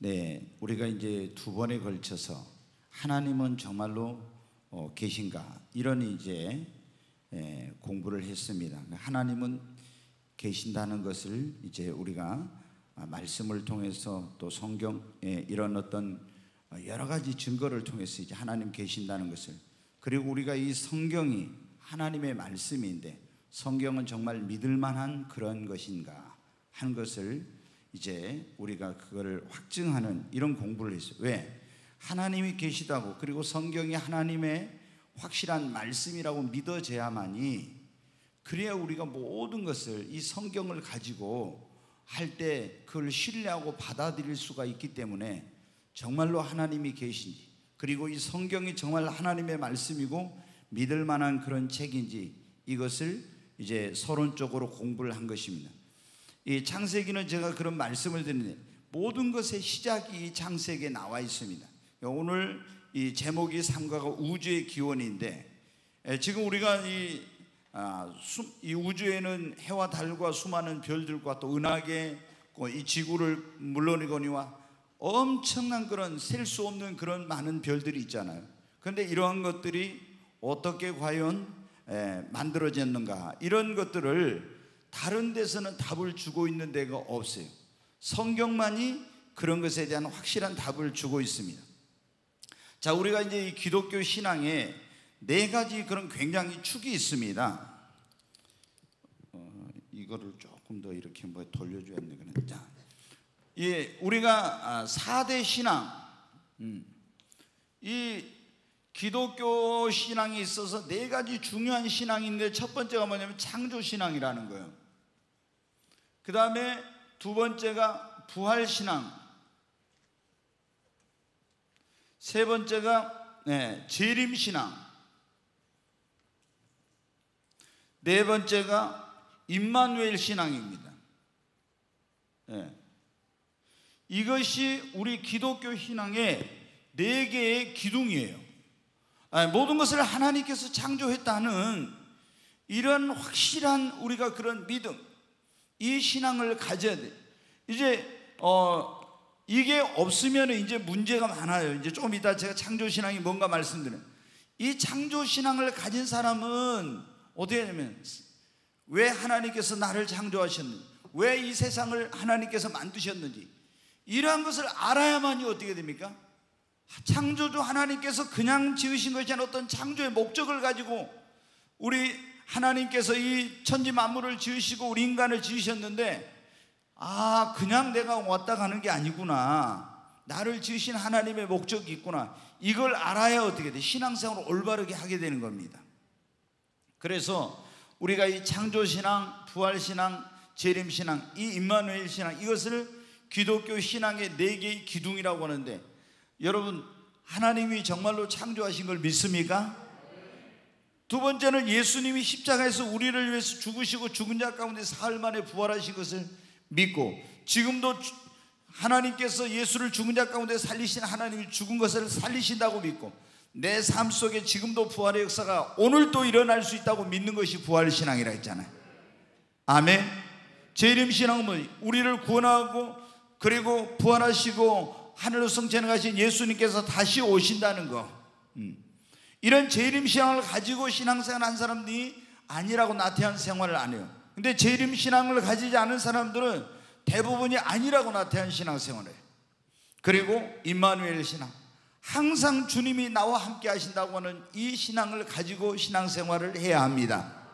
네, 우리가 이제 두 번에 걸쳐서 하나님은 정말로 계신가 이런 이제 공부를 했습니다. 하나님은 계신다는 것을 이제 우리가 말씀을 통해서 또 성경에 이런 어떤 여러 가지 증거를 통해서 이제 하나님 계신다는 것을, 그리고 우리가 이 성경이 하나님의 말씀인데 성경은 정말 믿을 만한 그런 것인가 한 것을 이제 우리가 그거를 확증하는 이런 공부를 했어요. 왜? 하나님이 계시다고, 그리고 성경이 하나님의 확실한 말씀이라고 믿어져야만이, 그래야 우리가 모든 것을 이 성경을 가지고 할 때 그걸 신뢰하고 받아들일 수가 있기 때문에 정말로 하나님이 계신지, 그리고 이 성경이 정말 하나님의 말씀이고 믿을 만한 그런 책인지 이것을 이제 서론적으로 공부를 한 것입니다. 이 창세기는 제가 그런 말씀을 드리는데 모든 것의 시작이 창세기에 나와 있습니다. 오늘 이 제목이 삼가가 우주의 기원인데, 지금 우리가 이 우주에는 해와 달과 수많은 별들과 또 은하계 이 지구를 물론이거니와 엄청난 그런 셀 수 없는 그런 많은 별들이 있잖아요. 그런데 이러한 것들이 어떻게 과연 만들어졌는가, 이런 것들을 다른 데서는 답을 주고 있는 데가 없어요. 성경만이 그런 것에 대한 확실한 답을 주고 있습니다. 자, 우리가 이제 이 기독교 신앙에 네 가지 그런 굉장히 축이 있습니다. 이거를 조금 더 이렇게 뭐 돌려줘야 되겠네. 자, 예, 우리가 4대 신앙, 이 기독교 신앙에 있어서 네 가지 중요한 신앙인데, 첫 번째가 뭐냐면 창조 신앙이라는 거예요. 그 다음에 두 번째가 부활 신앙, 세 번째가 재림 신앙, 네 번째가 임마누엘 신앙입니다. 이것이 우리 기독교 신앙의 네 개의 기둥이에요. 모든 것을 하나님께서 창조했다는 이런 확실한 우리가 그런 믿음, 이 신앙을 가져야 돼. 이제 이게 없으면 이제 문제가 많아요. 이제 조금 이따 제가 창조 신앙이 뭔가 말씀드려요. 이 창조 신앙을 가진 사람은 어떻게 하냐면, 왜 하나님께서 나를 창조하셨는지, 왜 이 세상을 하나님께서 만드셨는지, 이러한 것을 알아야만이 어떻게 됩니까? 창조주 하나님께서 그냥 지으신 것이 아니라 어떤 창조의 목적을 가지고 우리 하나님께서 이 천지 만물을 지으시고 우리 인간을 지으셨는데, 아, 그냥 내가 왔다 가는 게 아니구나, 나를 지으신 하나님의 목적이 있구나, 이걸 알아야 어떻게 돼? 신앙생활을 올바르게 하게 되는 겁니다. 그래서 우리가 이 창조신앙, 부활신앙, 재림신앙, 이 임마누엘 신앙, 이것을 기독교 신앙의 네 개의 기둥이라고 하는데, 여러분 하나님이 정말로 창조하신 걸 믿습니까? 두 번째는 예수님이 십자가에서 우리를 위해서 죽으시고 죽은 자 가운데 사흘 만에 부활하신 것을 믿고, 지금도 하나님께서 예수를 죽은 자 가운데 살리신 하나님이 죽은 것을 살리신다고 믿고, 내 삶 속에 지금도 부활의 역사가 오늘도 일어날 수 있다고 믿는 것이 부활신앙이라 했잖아요. 아멘. 재림신앙은 우리를 구원하고, 그리고 부활하시고 하늘로 승천하신 예수님께서 다시 오신다는 거, 이런 재림신앙을 가지고 신앙생활한 사람들이 아니라고 나태한 생활을 안 해요. 근데 재림신앙을 가지지 않은 사람들은 대부분이 아니라고 나태한 신앙생활을 해요. 그리고 임마누엘 신앙, 항상 주님이 나와 함께 하신다고 하는 이 신앙을 가지고 신앙생활을 해야 합니다.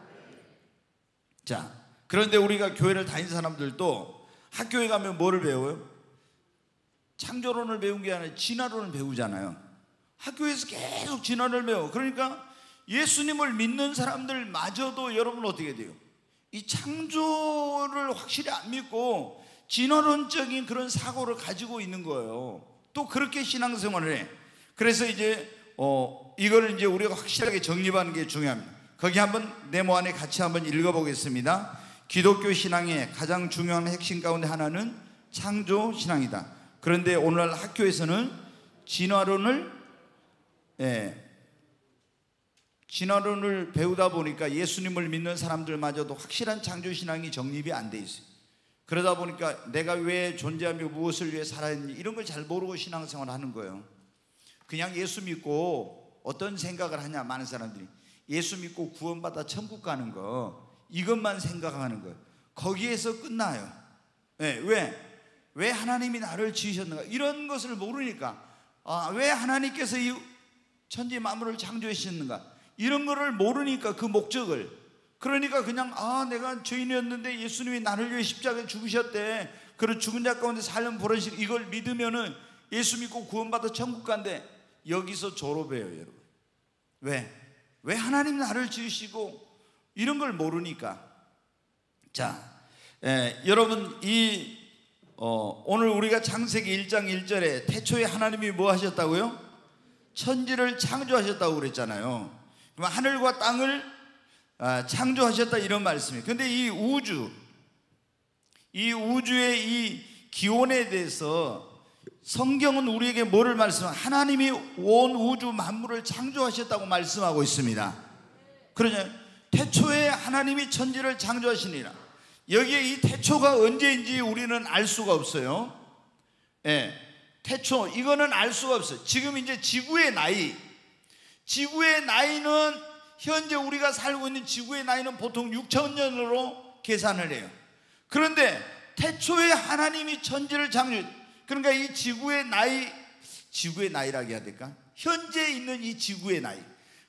자, 그런데 우리가 교회를 다닌 사람들도 학교에 가면 뭐를 배워요? 창조론을 배운 게 아니라 진화론을 배우잖아요. 학교에서 계속 진화론을 배워. 그러니까 예수님을 믿는 사람들마저도 여러분 어떻게 돼요? 이 창조를 확실히 안 믿고 진화론적인 그런 사고를 가지고 있는 거예요. 또 그렇게 신앙생활을 해. 그래서 이제 이거를 이제 우리가 확실하게 정립하는 게 중요합니다. 거기 한번 네모 안에 같이 한번 읽어보겠습니다. 기독교 신앙의 가장 중요한 핵심 가운데 하나는 창조 신앙이다. 그런데 오늘날 학교에서는 진화론을 배우다 보니까 예수님을 믿는 사람들마저도 확실한 창조신앙이 정립이 안 돼 있어요. 그러다 보니까 내가 왜 존재하며 무엇을 위해 살아야 하는지 이런 걸 잘 모르고 신앙생활을 하는 거예요. 그냥 예수 믿고 어떤 생각을 하냐, 많은 사람들이 예수 믿고 구원받아 천국 가는 거, 이것만 생각하는 거예요. 거기에서 끝나요. 네, 왜 하나님이 나를 지으셨는가 이런 것을 모르니까, 아, 왜 하나님께서 이 천지 만물을 창조하셨는가 이런 거를 모르니까, 그 목적을. 그러니까 그냥, 아, 내가 죄인이었는데 예수님이 나를 위해 십자가에 죽으셨대, 그리고 죽은 자 가운데 살면 벌어지는, 이걸 믿으면은 예수 믿고 구원받아 천국 간대. 여기서 졸업해요, 여러분. 왜 하나님 나를 지으시고, 이런 걸 모르니까. 자, 여러분, 오늘 우리가 창세기 1장 1절에 태초에 하나님이 뭐 하셨다고요? 천지를 창조하셨다고 그랬잖아요. 그럼 하늘과 땅을 창조하셨다, 이런 말씀이에요. 그런데 이 우주의 이 기원에 대해서 성경은 우리에게 뭐를 말씀하냐, 하나님이 온 우주 만물을 창조하셨다고 말씀하고 있습니다. 그러냐, 태초에 하나님이 천지를 창조하시니라. 여기에 이 태초가 언제인지 우리는 알 수가 없어요. 예, 태초, 이거는 알 수가 없어요. 지금 이제 지구의 나이는 현재 우리가 살고 있는 지구의 나이는 보통 6,000년으로 계산을 해요. 그런데 태초에 하나님이 천지를 창조, 그러니까 이 지구의 나이, 지구의 나이라고 해야 될까? 현재 있는 이 지구의 나이.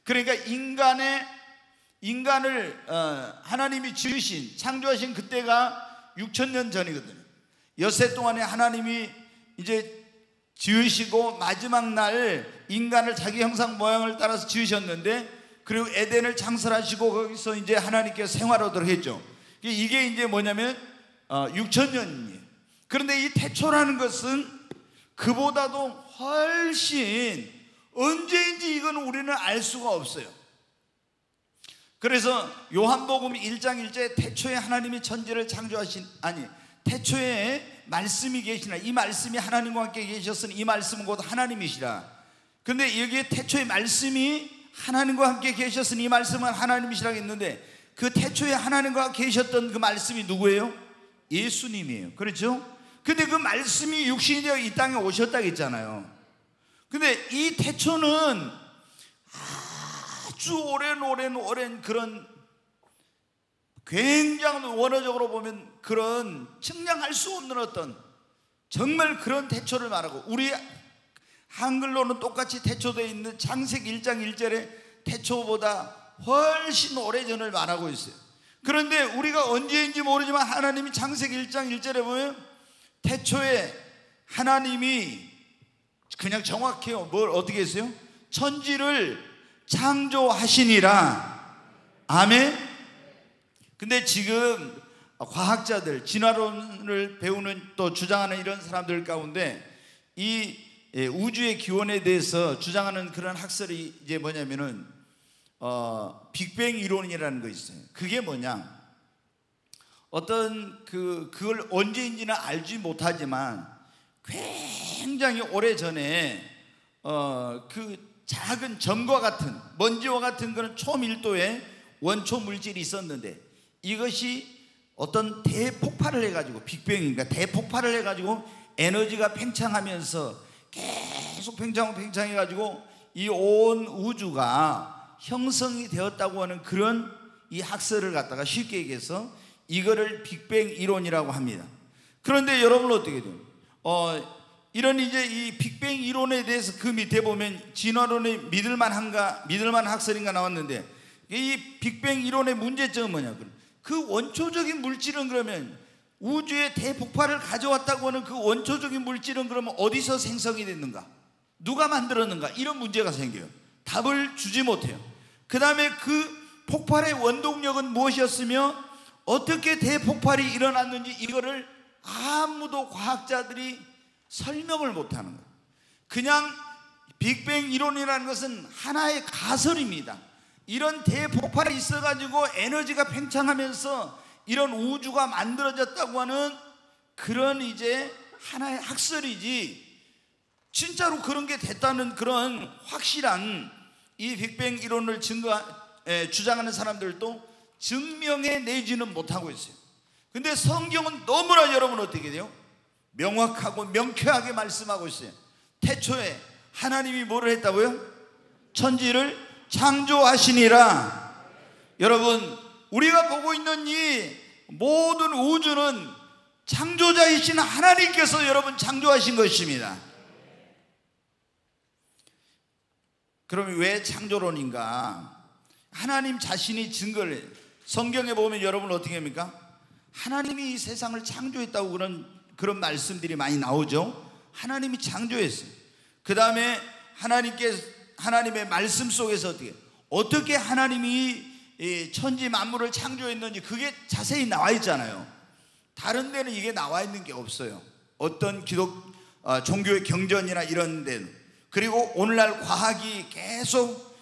그러니까 인간을 하나님이 지으신, 창조하신 그때가 6,000년 전이거든요. 엿새 동안에 하나님이 이제 지으시고 마지막 날 인간을 자기 형상 모양을 따라서 지으셨는데, 그리고 에덴을 창설하시고 거기서 이제 하나님께서 생활하도록 했죠. 이게 이제 뭐냐면 6,000년이에요. 그런데 이 태초라는 것은 그보다도 훨씬, 언제인지 이건 우리는 알 수가 없어요. 그래서 요한복음 1장 1절에 태초에 하나님이 천지를 태초에 말씀이 계시나, 이 말씀이 하나님과 함께 계셨으니 이 말씀은 곧 하나님이시라. 근데 여기에 태초에 말씀이 하나님과 함께 계셨으니 이 말씀은 하나님이시라 했는데, 그 태초에 하나님과 계셨던 그 말씀이 누구예요? 예수님이에요. 그렇죠? 근데 그 말씀이 육신이 되어 이 땅에 오셨다고 했잖아요. 근데 이 태초는 아주 오랜 그런, 굉장히 원어적으로 보면 그런 측량할 수 없는 어떤 정말 그런 태초를 말하고, 우리 한글로는 똑같이 태초되어 있는 창세기 1장 1절에 태초보다 훨씬 오래전을 말하고 있어요. 그런데 우리가 언제인지 모르지만 하나님이 창세기 1장 1절에 보면 태초에 하나님이, 그냥 정확해요. 뭘 어떻게 했어요? 천지를 창조하시니라. 아멘. 근데 지금 과학자들, 진화론을 배우는 또 주장하는 이런 사람들 가운데 이 우주의 기원에 대해서 주장하는 그런 학설이 이제 뭐냐면은 빅뱅 이론이라는 거 있어요. 그게 뭐냐? 어떤 그걸 언제인지는 알지 못하지만 굉장히 오래 전에 그 작은 점과 같은 먼지와 같은 그런 초밀도의 원초 물질이 있었는데, 이것이 어떤 대폭발을 해가지고, 빅뱅이니까 대폭발을 해가지고 에너지가 팽창하면서 계속 팽창해가지고 이 온 우주가 형성이 되었다고 하는 그런 이 학설을 갖다가 쉽게 얘기해서 이거를 빅뱅 이론이라고 합니다. 그런데 여러분은 어떻게 돼요? 이런 이제 이 빅뱅 이론에 대해서 그 밑에 보면 진화론이 믿을만 학설인가 나왔는데, 이 빅뱅 이론의 문제점은 뭐냐? 그 원초적인 물질은, 그러면 우주의 대폭발을 가져왔다고 하는 그 원초적인 물질은 그러면 어디서 생성이 됐는가? 누가 만들었는가? 이런 문제가 생겨요. 답을 주지 못해요. 그 다음에 그 폭발의 원동력은 무엇이었으며 어떻게 대폭발이 일어났는지, 이거를 아무도 과학자들이 설명을 못하는 거예요. 그냥 빅뱅 이론이라는 것은 하나의 가설입니다. 이런 대폭발이 있어가지고 에너지가 팽창하면서 이런 우주가 만들어졌다고 하는 그런 이제 하나의 학설이지, 진짜로 그런 게 됐다는 그런 확실한 이 빅뱅 이론을 주장하는 사람들도 증명해 내지는 못하고 있어요. 근데 성경은 너무나 여러분 어떻게 돼요? 명확하고 명쾌하게 말씀하고 있어요. 태초에 하나님이 뭐를 했다고요? 천지를 창조하시니라. 여러분, 우리가 보고 있는 이 모든 우주는 창조자이신 하나님께서 여러분 창조하신 것입니다. 그럼 왜 창조론인가? 하나님 자신이 증거를, 성경에 보면 여러분 어떻게 합니까? 하나님이 이 세상을 창조했다고 그런 말씀들이 많이 나오죠. 하나님이 창조했어요. 그 다음에 하나님의 말씀 속에서 어떻게 하나님이 이 천지 만물을 창조했는지 그게 자세히 나와 있잖아요. 다른 데는 이게 나와 있는 게 없어요. 어떤 종교의 경전이나 이런 데는. 그리고 오늘날 과학이 계속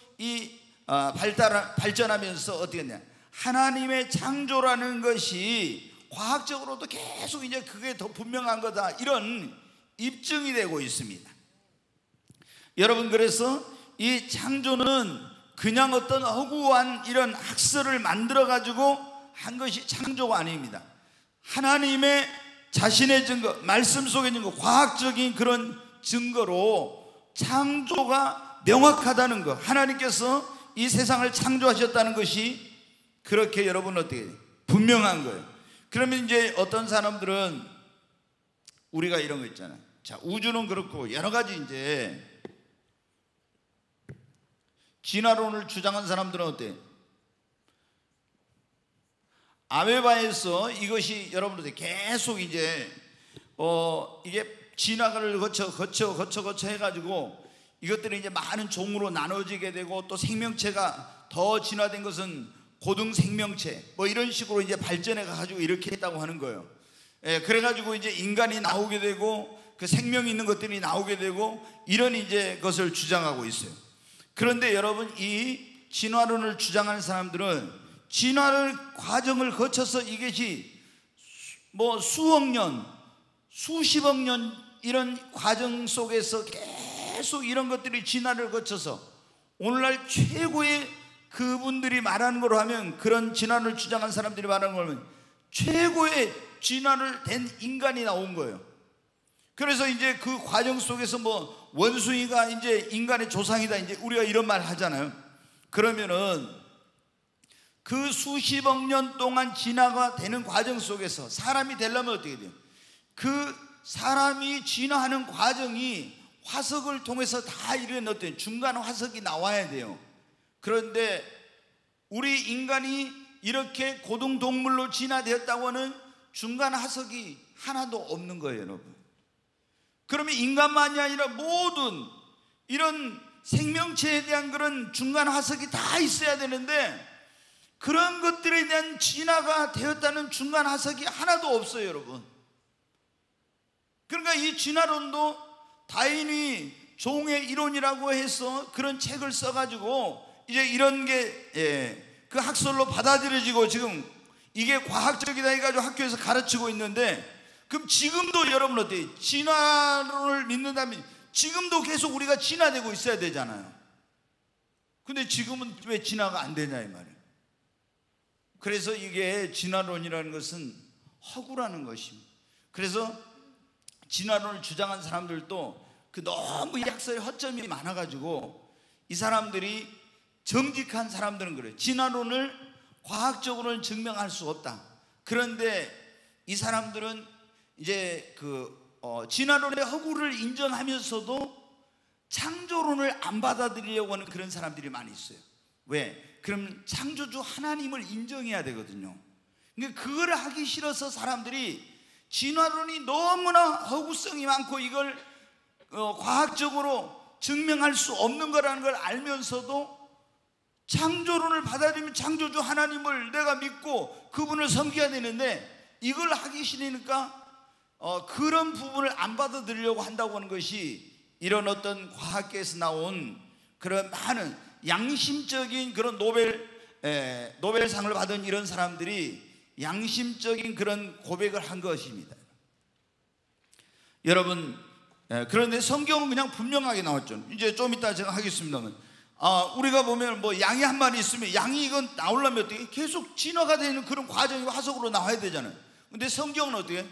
발전하면서 어떻게 했냐, 하나님의 창조라는 것이 과학적으로도 계속 이제 그게 더 분명한 거다, 이런 입증이 되고 있습니다. 여러분, 그래서 이 창조는 그냥 어떤 허구한 이런 학설을 만들어 가지고 한 것이 창조가 아닙니다. 하나님의 자신의 증거, 말씀 속에 있는 거, 과학적인 그런 증거로 창조가 명확하다는 것, 하나님께서 이 세상을 창조하셨다는 것이 그렇게 여러분 어떻게 분명한 거예요. 그러면 이제 어떤 사람들은 우리가 이런 거 있잖아요. 자, 우주는 그렇고 여러 가지 이제 진화론을 주장한 사람들은 어때요? 아메바에서 이것이 여러분들 계속 이제 이게 진화를 거쳐 해가지고 이것들이 이제 많은 종으로 나눠지게 되고, 또 생명체가 더 진화된 것은 고등 생명체 뭐 이런 식으로 이제 발전해 가지고 이렇게 했다고 하는 거예요. 예, 그래가지고 이제 인간이 나오게 되고 그 생명이 있는 것들이 나오게 되고 이런 이제 것을 주장하고 있어요. 그런데 여러분, 이 진화론을 주장하는 사람들은 진화를 과정을 거쳐서 이것이 뭐 수억 년, 수십억 년 이런 과정 속에서 계속 이런 것들이 진화를 거쳐서 오늘날 최고의, 그분들이 말하는 걸로 하면, 그런 진화를 주장한 사람들이 말하는 걸로 하면 최고의 진화를 된 인간이 나온 거예요. 그래서 이제 그 과정 속에서 뭐 원숭이가 이제 인간의 조상이다, 이제 우리가 이런 말 하잖아요. 그러면은 그 수십억 년 동안 진화가 되는 과정 속에서 사람이 되려면 어떻게 돼요? 그 사람이 진화하는 과정이 화석을 통해서 다 이런 어떤 중간 화석이 나와야 돼요. 그런데 우리 인간이 이렇게 고등동물로 진화되었다고 하는 중간 화석이 하나도 없는 거예요, 여러분. 그러면 인간만이 아니라 모든 이런 생명체에 대한 그런 중간 화석이 다 있어야 되는데 그런 것들에 대한 진화가 되었다는 중간 화석이 하나도 없어요, 여러분. 그러니까 이 진화론도 다윈이 종의 이론이라고 해서 그런 책을 써가지고 이제 이런 게 그 학설로 받아들여지고 지금 이게 과학적이다 해가지고 학교에서 가르치고 있는데, 그럼 지금도 여러분 어때요? 진화론을 믿는다면 지금도 계속 우리가 진화되고 있어야 되잖아요. 근데 지금은 왜 진화가 안 되냐 이 말이에요. 그래서 이게 진화론이라는 것은 허구라는 것입니다. 그래서 진화론을 주장한 사람들도 너무 약설의 허점이 많아가지고 이 사람들이, 정직한 사람들은 그래요. 진화론을 과학적으로는 증명할 수 없다. 그런데 이 사람들은 이제 진화론의 허구를 인정하면서도 창조론을 안 받아들이려고 하는 그런 사람들이 많이 있어요. 왜? 그럼 창조주 하나님을 인정해야 되거든요. 그러니까 그걸 하기 싫어서 사람들이 진화론이 너무나 허구성이 많고 이걸 과학적으로 증명할 수 없는 거라는 걸 알면서도 창조론을 받아들이면 창조주 하나님을 내가 믿고 그분을 섬겨야 되는데 이걸 하기 싫으니까 그런 부분을 안 받아들이려고 한다고 하는 것이 이런 어떤 과학계에서 나온 그런 많은 양심적인 그런 노벨상을 받은 이런 사람들이 양심적인 그런 고백을 한 것입니다. 여러분, 그런데 성경은 그냥 분명하게 나왔죠. 이제 좀 이따 제가 하겠습니다만, 우리가 보면 뭐 양이 한 마리 있으면 양이 이건 나오려면 어떻게 계속 진화가 되는 그런 과정이 화석으로 나와야 되잖아요. 근데 성경은 어떻게 해?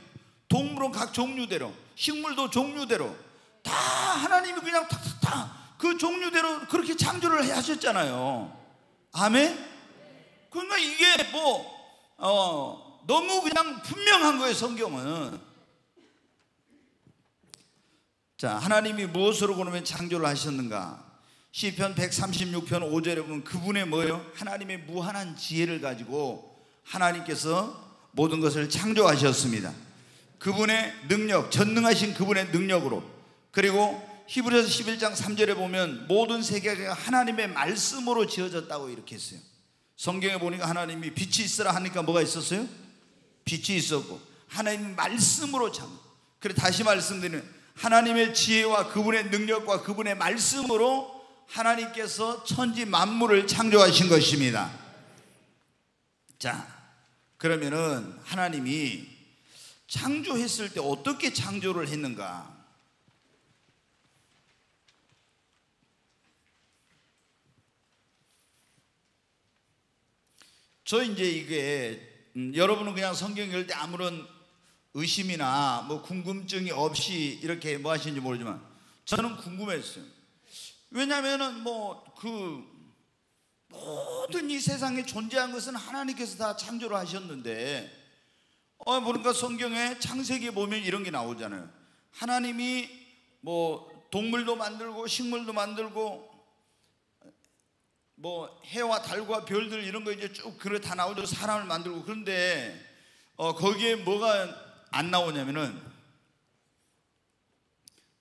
동물은 각 종류대로, 식물도 종류대로 다 하나님이 그냥 탁탁탁 그 종류대로 그렇게 창조를 하셨잖아요. 아멘? 그러니까 이게 뭐 너무 그냥 분명한 거예요, 성경은. 자, 하나님이 무엇으로 그러면 창조를 하셨는가? 시편 136편 5절에 보면 그분의 뭐예요? 하나님의 무한한 지혜를 가지고 하나님께서 모든 것을 창조하셨습니다. 그분의 능력, 전능하신 그분의 능력으로. 그리고 히브리서 11장 3절에 보면 모든 세계가 하나님의 말씀으로 지어졌다고 이렇게 했어요. 성경에 보니까 하나님이 빛이 있으라 하니까 뭐가 있었어요? 빛이 있었고 하나님 말씀으로 창조. 그래, 다시 말씀드리면 하나님의 지혜와 그분의 능력과 그분의 말씀으로 하나님께서 천지 만물을 창조하신 것입니다. 자, 그러면은 하나님이 창조했을 때 어떻게 창조를 했는가? 저 이제 이게 여러분은 그냥 성경 읽을 때 아무런 의심이나 뭐 궁금증이 없이 이렇게 뭐 하시는지 모르지만 저는 궁금했어요. 왜냐면은 뭐 그 모든 이 세상에 존재한 것은 하나님께서 다 창조를 하셨는데 보니까 성경에 창세기에 보면 이런 게 나오잖아요. 하나님이 뭐 동물도 만들고 식물도 만들고 뭐 해와 달과 별들 이런 거 이제 쭉 그래 다 나오죠. 사람을 만들고. 그런데 거기에 뭐가 안 나오냐면은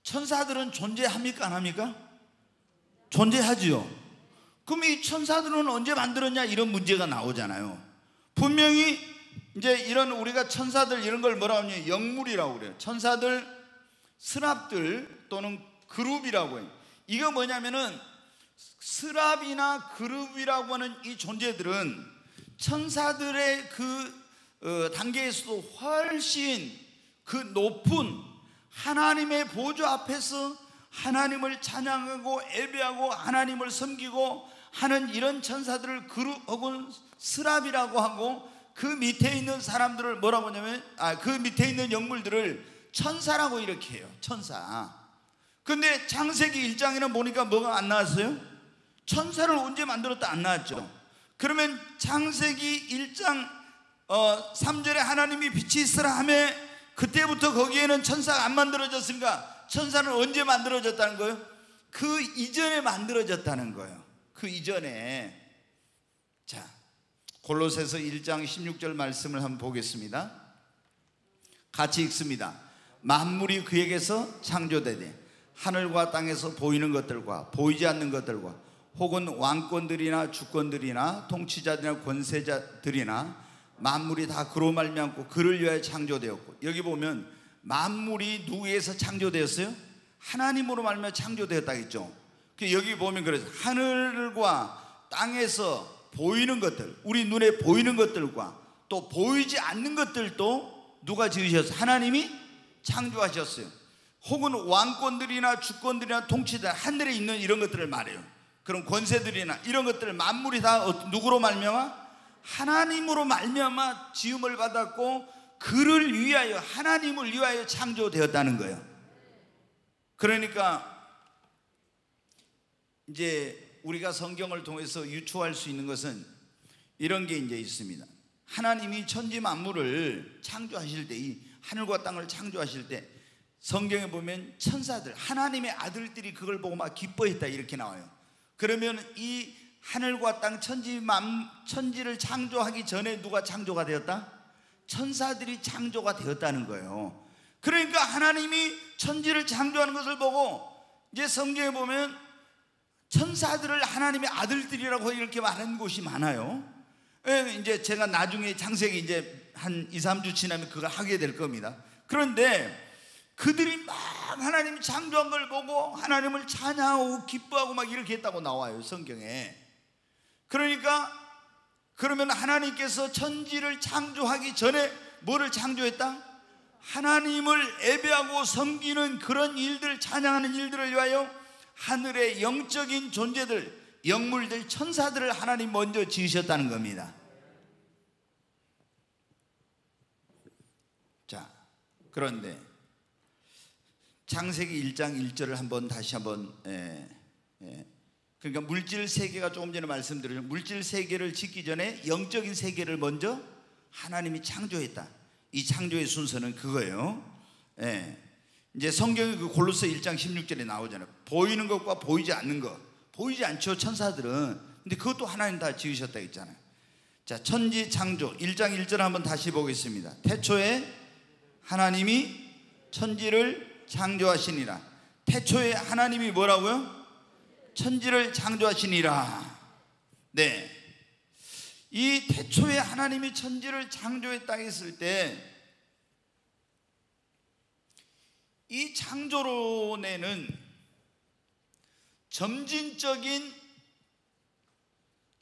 천사들은 존재합니까 안 합니까? 존재하지요. 그럼 이 천사들은 언제 만들었냐 이런 문제가 나오잖아요. 분명히 이제 이런 우리가 천사들 이런 걸 뭐라고 하냐, 영물이라고 그래요. 천사들, 스랍들 또는 그룹이라고 해요. 이거 뭐냐면은 스랍이나 그룹이라고 하는 이 존재들은 천사들의 그 단계에서도 훨씬 그 높은 하나님의 보좌 앞에서 하나님을 찬양하고 예배하고 하나님을 섬기고 하는 이런 천사들을 그룹 혹은 스랍이라고 하고, 그 밑에 있는 사람들을 뭐라고 하냐면 그 밑에 있는 영물들을 천사라고 이렇게 해요. 천사. 근데 창세기 1장에는 보니까 뭐가 안 나왔어요? 천사를 언제 만들었다 안 나왔죠. 그러면 창세기 1장 3절에 하나님이 빛이 있으라 하며 그때부터 거기에는 천사가 안 만들어졌으니까 천사는 언제 만들어졌다는 거예요? 그 이전에 만들어졌다는 거예요. 그 이전에. 자, 골로새서 1장 16절 말씀을 한번 보겠습니다. 같이 읽습니다. 만물이 그에게서 창조되되 하늘과 땅에서 보이는 것들과 보이지 않는 것들과 혹은 왕권들이나 주권들이나 통치자들이나 권세자들이나 만물이 다 그로 말미암고 그를 위하여 창조되었고. 여기 보면 만물이 누구에서 창조되었어요? 하나님으로 말미암아 창조되었다 했죠. 여기 보면 그래서 하늘과 땅에서 보이는 것들, 우리 눈에 보이는 것들과 또 보이지 않는 것들도 누가 지으셨어요? 하나님이 창조하셨어요. 혹은 왕권들이나 주권들이나 통치자, 하늘에 있는 이런 것들을 말해요. 그런 권세들이나 이런 것들을 만물이 다 누구로 말미암아? 하나님으로 말미암아 지음을 받았고 그를 위하여, 하나님을 위하여 창조되었다는 거예요. 그러니까 이제 우리가 성경을 통해서 유추할 수 있는 것은 이런 게 이제 있습니다. 하나님이 천지 만물을 창조하실 때, 이 하늘과 땅을 창조하실 때 성경에 보면 천사들, 하나님의 아들들이 그걸 보고 막 기뻐했다 이렇게 나와요. 그러면 이 하늘과 땅 천지를 창조하기 전에 누가 창조가 되었다? 천사들이 창조가 되었다는 거예요. 그러니까 하나님이 천지를 창조하는 것을 보고 이제 성경에 보면 천사들을 하나님의 아들들이라고 이렇게 말하는 곳이 많아요. 이제 제가 나중에 창세기 이제 한 2, 3주 지나면 그걸 하게 될 겁니다. 그런데 그들이 막 하나님이 창조한 걸 보고 하나님을 찬양하고 기뻐하고 막 이렇게 했다고 나와요, 성경에. 그러니까 그러면 하나님께서 천지를 창조하기 전에 뭐를 창조했다? 하나님을 예배하고 섬기는 그런 일들, 찬양하는 일들을 위하여 하늘의 영적인 존재들, 영물들, 천사들을 하나님 먼저 지으셨다는 겁니다. 그런데 창세기 1장 1절을 한번 다시 한번 그러니까 물질 세계가 조금 전에 말씀드렸죠. 물질 세계를 짓기 전에 영적인 세계를 먼저 하나님이 창조했다. 이 창조의 순서는 그거예요. 이제 성경이 그 골로새 1장 16절에 나오잖아요. 보이는 것과 보이지 않는 것. 보이지 않죠, 천사들은. 근데 그것도 하나님 다 지으셨다 했잖아요. 자, 천지 창조 1장 1절 한번 다시 보겠습니다. 태초에 하나님이 천지를 창조하시니라. 태초에 하나님이 뭐라고요? 천지를 창조하시니라. 네, 이 태초에 하나님이 천지를 창조했다 했을 때 이 창조론에는 점진적인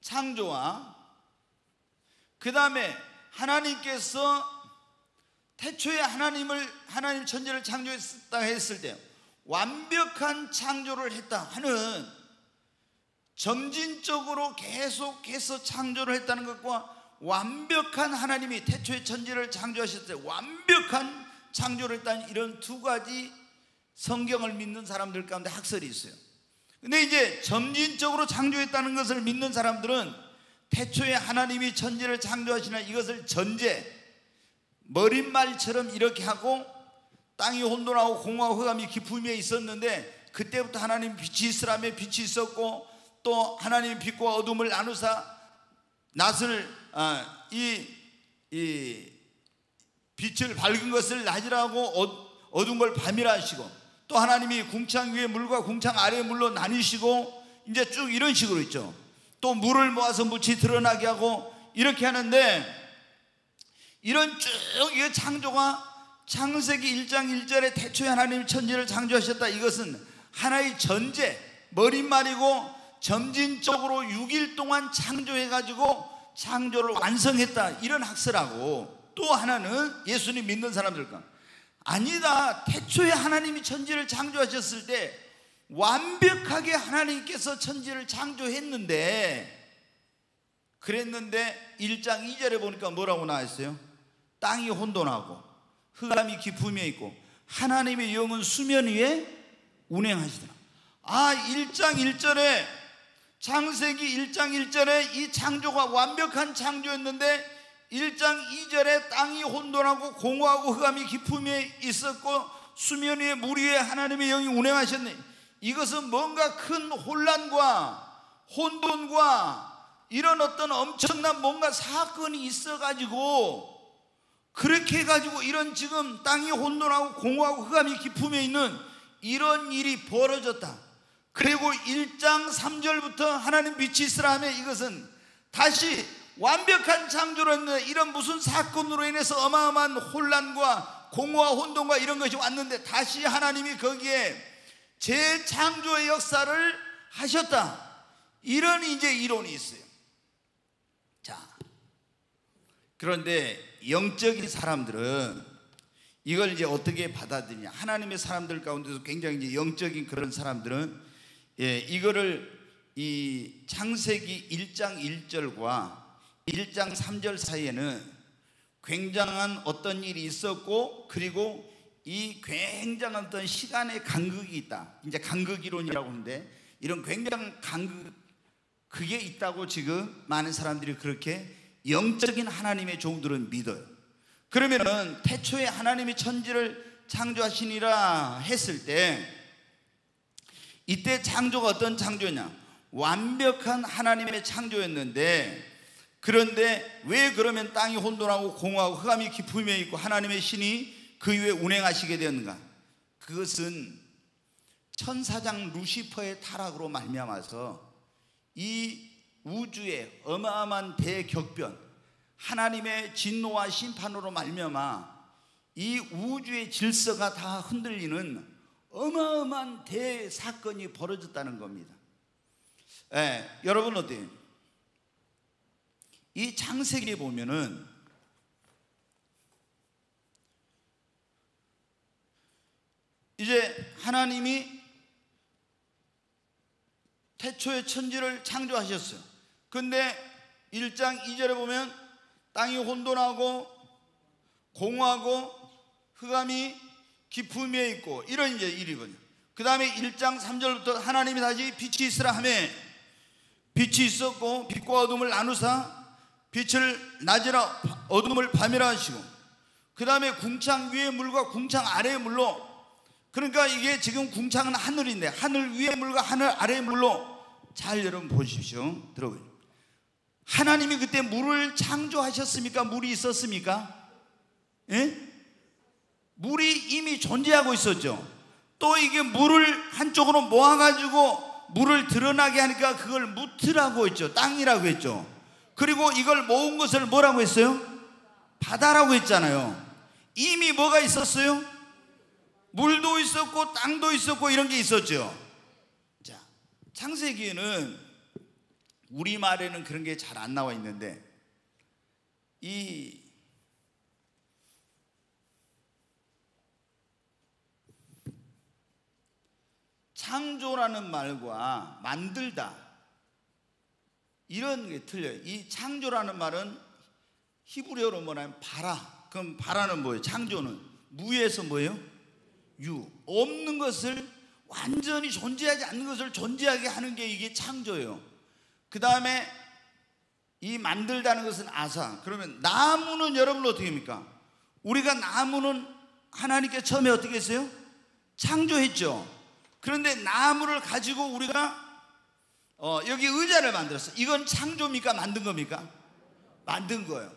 창조와 그 다음에 하나님께서 태초에 하나님 천지를 창조했다 했을 때 완벽한 창조를 했다 하는, 점진적으로 계속해서 창조를 했다는 것과 완벽한, 하나님이 태초에 천지를 창조하셨을 때 완벽한 창조를 했다는, 이런 두 가지 성경을 믿는 사람들 가운데 학설이 있어요. 근데 이제 점진적으로 창조했다는 것을 믿는 사람들은 태초에 하나님이 천지를 창조하시나, 이것을 전제, 머릿말처럼 이렇게 하고 땅이 혼돈하고 공허와 흑암이 깊음에 있었는데 그때부터 하나님 빛이 있으라며 빛이 있었고, 또 하나님 빛과 어둠을 나누사 낯을 빛을 밝은 것을 낮이라고 어두운 걸 밤이라 하시고, 또 하나님이 궁창 위에 물과 궁창 아래 물로 나뉘시고, 이제 쭉 이런 식으로 있죠. 또 물을 모아서 무치 드러나게 하고 이렇게 하는데, 이런 쭉 이 창조가 창세기 1장 1절에 태초에 하나님 천지를 창조하셨다, 이것은 하나의 전제, 머릿말이고 점진적으로 6일 동안 창조해가지고 창조를 완성했다, 이런 학설하고, 또 하나는 예수님 믿는 사람들과, 아니다, 태초에 하나님이 천지를 창조하셨을 때 완벽하게 하나님께서 천지를 창조했는데, 그랬는데 1장 2절에 보니까 뭐라고 나와있어요? 땅이 혼돈하고 흑암이 깊음에 있고 하나님의 영은 수면 위에 운행하시더라. 아, 1장 1절에 창세기 1장 1절에 이 창조가 완벽한 창조였는데 1장 2절에 땅이 혼돈하고 공허하고 흑암이 깊음에 있었고 수면 위에 물 위에 하나님의 영이 운행하셨네. 이것은 뭔가 큰 혼란과 혼돈과 이런 어떤 엄청난 뭔가 사건이 있어가지고, 그렇게 해가지고 이런 지금 땅이 혼돈하고 공허하고 흑암이 깊음에 있는 이런 일이 벌어졌다. 그리고 1장 3절부터 하나님 빛이 있으라 하며, 이것은 다시 완벽한 창조로 했는데 이런 무슨 사건으로 인해서 어마어마한 혼란과 공허와 혼돈과 이런 것이 왔는데 다시 하나님이 거기에 재창조의 역사를 하셨다, 이런 이제 이론이 있어요. 자, 그런데 영적인 사람들은 이걸 이제 어떻게 받아들이냐, 하나님의 사람들 가운데서 굉장히 이제 영적인 그런 사람들은 이거를 이 창세기 1장 1절과 1장 3절 사이에는 굉장한 어떤 일이 있었고, 그리고 이 굉장한 어떤 시간의 간극이 있다, 이제 간극이론이라고 하는데, 이런 굉장한 간극, 그게 있다고 지금 많은 사람들이 그렇게 영적인 하나님의 종들은 믿어요. 그러면은 태초에 하나님이 천지를 창조하시니라 했을 때, 이때 창조가 어떤 창조냐, 완벽한 하나님의 창조였는데, 그런데 왜 그러면 땅이 혼돈하고 공허하고 흑암이 깊음에 있고 하나님의 신이 그 위에 운행하시게 되었는가? 그것은 천사장 루시퍼의 타락으로 말미암아서 이 우주의 어마어마한 대격변, 하나님의 진노와 심판으로 말미암아 이 우주의 질서가 다 흔들리는 어마어마한 대사건이 벌어졌다는 겁니다. 여러분 어때요? 이 창세기에 보면은 이제 하나님이 태초에 천지를 창조하셨어요. 근데 1장 2절에 보면 땅이 혼돈하고 공허하고 흑암이 깊음에 있고, 이런 이제 1위거든요. 그 다음에 1장 3절부터 하나님이 다시 빛이 있으라 하며 빛이 있었고 빛과 어둠을 나누사 빛을 낮이라 어둠을 밤이라 하시고, 그 다음에 궁창 위의 물과 궁창 아래의 물로, 그러니까 이게 지금 궁창은 하늘인데 하늘 위의 물과 하늘 아래의 물로, 잘 여러분 보십시오. 들어보세요. 하나님이 그때 물을 창조하셨습니까? 물이 있었습니까? 예? 물이 이미 존재하고 있었죠. 또 이게 물을 한쪽으로 모아가지고 물을 드러나게 하니까 그걸 무트라고 했죠. 땅이라고 했죠. 그리고 이걸 모은 것을 뭐라고 했어요? 바다라고 했잖아요. 이미 뭐가 있었어요? 물도 있었고 땅도 있었고 이런 게 있었죠. 자, 창세기에는 우리말에는 그런 게 잘 안 나와 있는데, 이 창조라는 말과 만들다 이런 게 틀려요. 이 창조라는 말은 히브리어로 뭐냐면 바라. 그럼 바라는 뭐예요? 창조는 무에서 뭐예요? 유. 없는 것을 완전히 존재하지 않는 것을 존재하게 하는 게 이게 창조예요. 그 다음에 이 만들다는 것은 아사. 그러면 나무는 여러분 어떻게 합니까? 우리가 나무는 하나님께 처음에 어떻게 했어요? 창조했죠. 그런데 나무를 가지고 우리가 여기 의자를 만들었어. 이건 창조입니까? 만든 겁니까? 만든 거예요.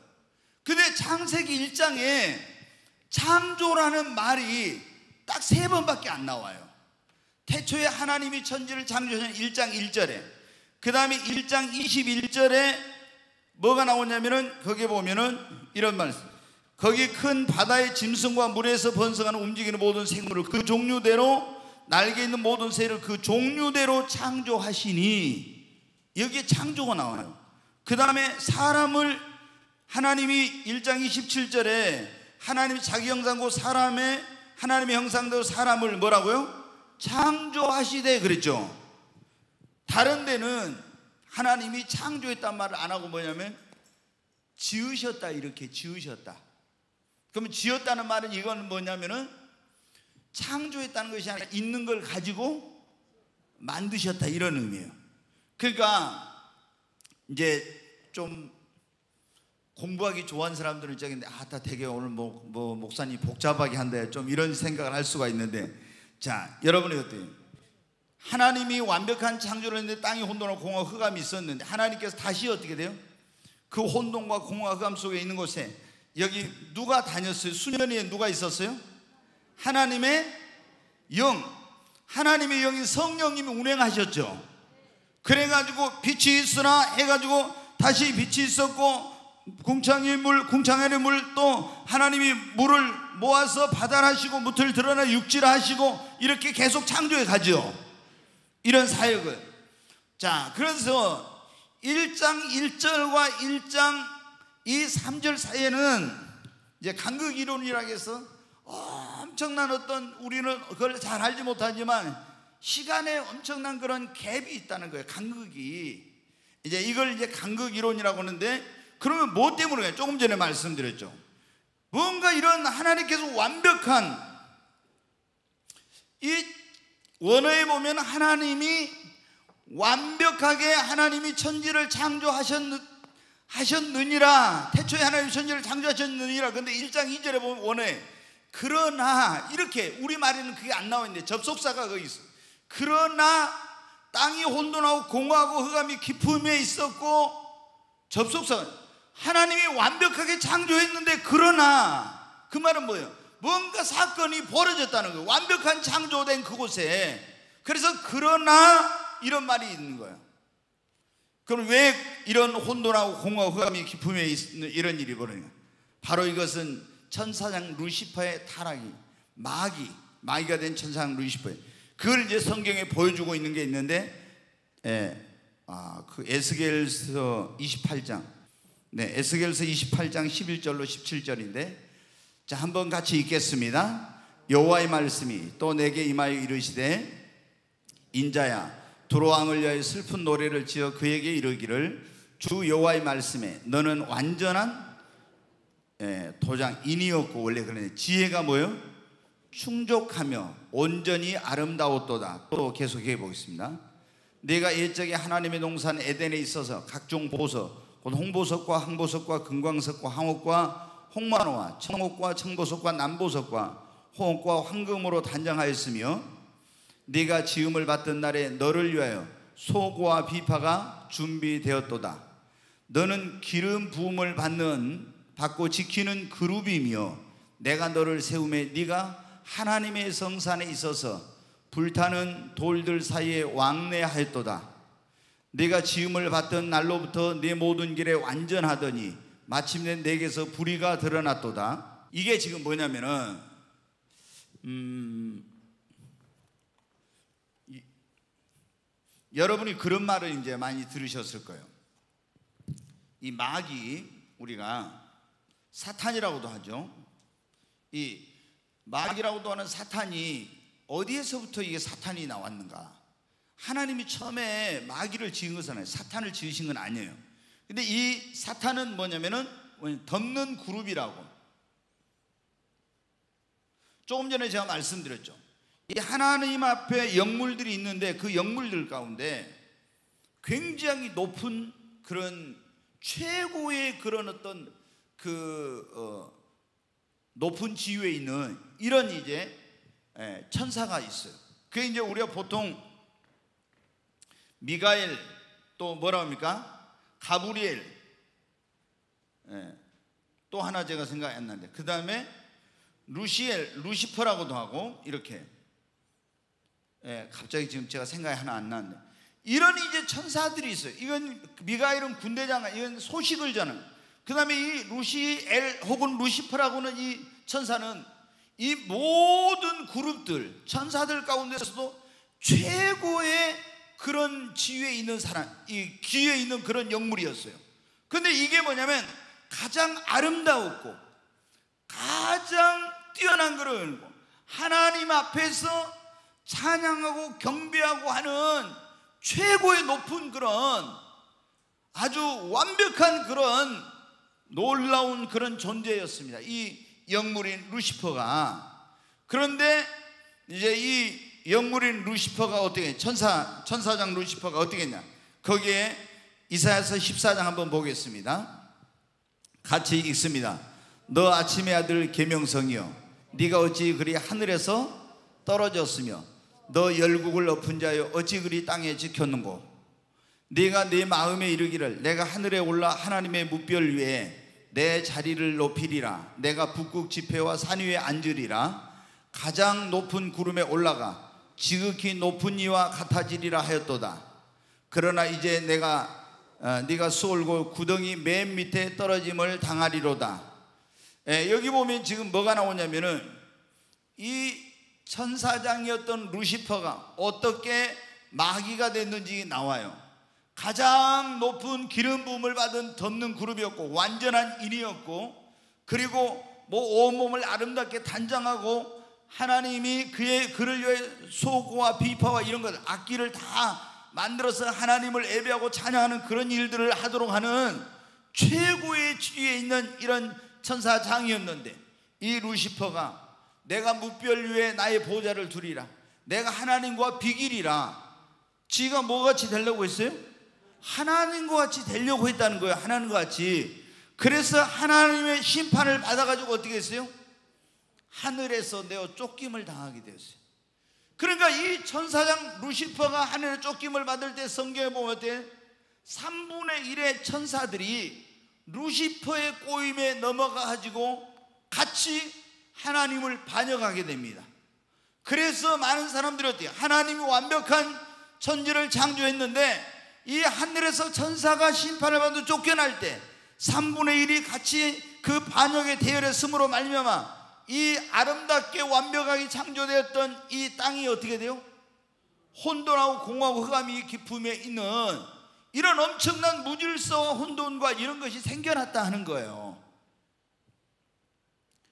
근데 창세기 1장에 창조라는 말이 딱 3번밖에 안 나와요. 태초에 하나님이 천지를 창조하신 1장 1절에, 그 다음에 1장 21절에 뭐가 나오냐면은, 거기에 보면은 이런 말, 거기 큰 바다의 짐승과 물에서 번성하는 움직이는 모든 생물을 그 종류대로, 날개 있는 모든 새를 그 종류대로 창조하시니, 여기에 창조가 나와요. 그 다음에 사람을 하나님이 1장 27절에 하나님이 자기 형상고 사람의 하나님의 형상대로 사람을 뭐라고요? 창조하시되 그랬죠. 다른 데는 하나님이 창조했단 말을 안 하고 뭐냐면 지으셨다, 이렇게 지으셨다. 그러면 지었다는 말은 이건 뭐냐면은 창조했다는 것이 아니라 있는 걸 가지고 만드셨다, 이런 의미예요. 그러니까 이제 좀 공부하기 좋아하는 사람들은 있는데, 아, 다 되게 오늘 뭐 목사님 복잡하게 한다, 좀 이런 생각을 할 수가 있는데, 자, 여러분이 어때요? 하나님이 완벽한 창조를 했는데 땅이 혼돈하고 공허와 흑암이 있었는데 하나님께서 다시 어떻게 돼요? 그 혼돈과 공허와 흑암 속에 있는 곳에 여기 누가 다녔어요? 수면 위에 누가 있었어요? 하나님의 영, 하나님의 영이 성령님이 운행하셨죠. 그래가지고 빛이 있으라 해가지고 다시 빛이 있었고 궁창의 물, 궁창의 물, 또 하나님이 물을 모아서 바다를 하시고 무틀 드러나 육지를 하시고 이렇게 계속 창조해 가죠. 이런 사역을. 자, 그래서 1장 1절과 1장 이 3절 사이에는 이제 간극 이론이라고 해서 엄청난 어떤, 우리는 그걸 잘 알지 못하지만 시간에 엄청난 그런 갭이 있다는 거예요. 간극이. 이제 이걸 이제 간극 이론이라고 하는데, 그러면 뭐 때문에 그래요? 조금 전에 말씀드렸죠. 뭔가 이런 하나님께서 완벽한, 이 원어에 보면 하나님이 완벽하게 하나님이 천지를 창조하셨느니라, 태초에 하나님이 천지를 창조하셨느니라. 근데 1장 2절에 보면 원어에 그러나, 이렇게 우리말에는 그게 안 나와 있는데 접속사가 거기 있어요. 그러나 땅이 혼돈하고 공허하고 흑암이 깊음에 있었고, 접속사가 하나님이 완벽하게 창조했는데 그러나, 그 말은 뭐예요? 뭔가 사건이 벌어졌다는 거예요. 완벽한 창조된 그곳에. 그래서 그러나 이런 말이 있는 거예요. 그럼 왜 이런 혼돈하고 공허하고 흑암이 깊음에 있는 이런 일이 벌어지냐? 바로 이것은 천사장 루시퍼의 타락이, 마귀가 된 천사장 루시퍼의, 그걸 이제 성경에 보여주고 있는 게 있는데, 그 에스겔서 28장, 에스겔서 28장 11절로 17절인데, 자, 한번 같이 읽겠습니다. 여호와의 말씀이 또 내게 임하여 이르시되, 인자야, 두로왕을 위하여 슬픈 노래를 지어 그에게 이르기를, 주 여호와의 말씀에 너는 완전한 도장인이었고 원래 그러네. 지혜가 뭐예요? 충족하며 온전히 아름다웠도다. 또 계속해 보겠습니다. 내가 옛적에 하나님의 동산 에덴에 있어서 각종 보석 곧 홍보석과 항보석과 금광석과 항옥과 홍마노와 청옥과 청보석과 남보석과 홍옥과 황금으로 단장하였으며 네가 지음을 받던 날에 너를 위하여 소고와 비파가 준비되었도다. 너는 기름 부음을 받고 지키는 그룹이며 내가 너를 세우매 네가 하나님의 성산에 있어서 불타는 돌들 사이에 왕래하였도다. 네가 지음을 받던 날로부터 네 모든 길에 완전하더니 마침내 내게서 불의가 드러났도다. 이게 지금 뭐냐면은 여러분이 그런 말을 이제 많이 들으셨을 거예요. 이 마귀, 우리가 사탄이라고도 하죠. 이 마귀라고도 하는 사탄이 어디에서부터 이게 사탄이 나왔는가? 하나님이 처음에 마귀를 지은 것은 아니에요. 사탄을 지으신 건 아니에요. 근데 이 사탄은 뭐냐면은 덮는 그룹이라고, 조금 전에 제가 말씀드렸죠. 이 하나님 앞에 영물들이 있는데 그 영물들 가운데 굉장히 높은 그런 최고의 그런 어떤 높은 지위에 있는 이런 이제 천사가 있어요. 그게 이제 우리가 보통 미가엘, 또 뭐라고 합니까? 가브리엘, 또 하나 제가 생각이 안 나는데, 그 다음에 루시퍼라고도 하고, 이렇게 갑자기 지금 제가 생각이 하나 안 나는데, 이런 이제 천사들이 있어요. 이건 미가엘은 군대장, 이건 소식을 전하는. 그 다음에 이 루시엘 혹은 루시퍼라고는 이 천사는 이 모든 그룹들, 천사들 가운데서도 최고의 그런 지위에 있는 사람, 이 기에 있는 그런 영물이었어요. 근데 이게 뭐냐면 가장 아름다웠고 가장 뛰어난 그런 하나님 앞에서 찬양하고 경배하고 하는 최고의 높은 그런 아주 완벽한 그런 놀라운 그런 존재였습니다. 이 영물인 루시퍼가. 그런데 이제 이 영물인 루시퍼가 어떻게 했냐? 천사장 루시퍼가 어떻게 했냐? 거기에 이사야서 14장 한번 보겠습니다. 같이 읽습니다. 너 아침의 아들 계명성이여, 네가 어찌 그리 하늘에서 떨어졌으며 너 열국을 엎은 자여 어찌 그리 땅에 지켰는고. 네가 네 마음에 이르기를 내가 하늘에 올라 하나님의 무별 위에 내 자리를 높이리라. 내가 북극 지폐와 산 위에 앉으리라. 가장 높은 구름에 올라가 지극히 높은 이와 같아지리라 하였도다. 그러나 이제 내가 네가 수월고 구덩이 맨 밑에 떨어짐을 당하리로다. 여기 보면 지금 뭐가 나오냐면은 이 천사장이었던 루시퍼가 어떻게 마귀가 됐는지 나와요. 가장 높은 기름 부음을 받은 덮는 그룹이었고 완전한 인이었고, 그리고 뭐 온몸을 아름답게 단장하고 하나님이 그를 위해 소고와 비파와 이런 것 악기를 다 만들어서 하나님을 예배하고 찬양하는 그런 일들을 하도록 하는 최고의 지위에 있는 이런 천사장이었는데, 이 루시퍼가 내가 무별 위에 나의 보좌를 두리라, 내가 하나님과 비기리라. 지가 뭐같이 되려고 했어요? 하나님과 같이 되려고 했다는 거예요. 하나님과 같이. 그래서 하나님의 심판을 받아가지고 어떻게 했어요? 하늘에서 내어 쫓김을 당하게 되었어요. 그러니까 이 천사장 루시퍼가 하늘에 쫓김을 받을 때 성경에 보면 어때요? 3분의 1의 천사들이 루시퍼의 꼬임에 넘어가가지고 같이 하나님을 반역하게 됩니다. 그래서 많은 사람들이 어때요? 하나님이 완벽한 천지를 창조했는데 이 하늘에서 천사가 심판을 받고 쫓겨날 때 3분의 1이 같이 그 반역의 대열했음으로 말미암아 이 아름답게 완벽하게 창조되었던 이 땅이 어떻게 돼요? 혼돈하고 공허하고 흑암이 깊음에 있는 이런 엄청난 무질서와 혼돈과 이런 것이 생겨났다 하는 거예요.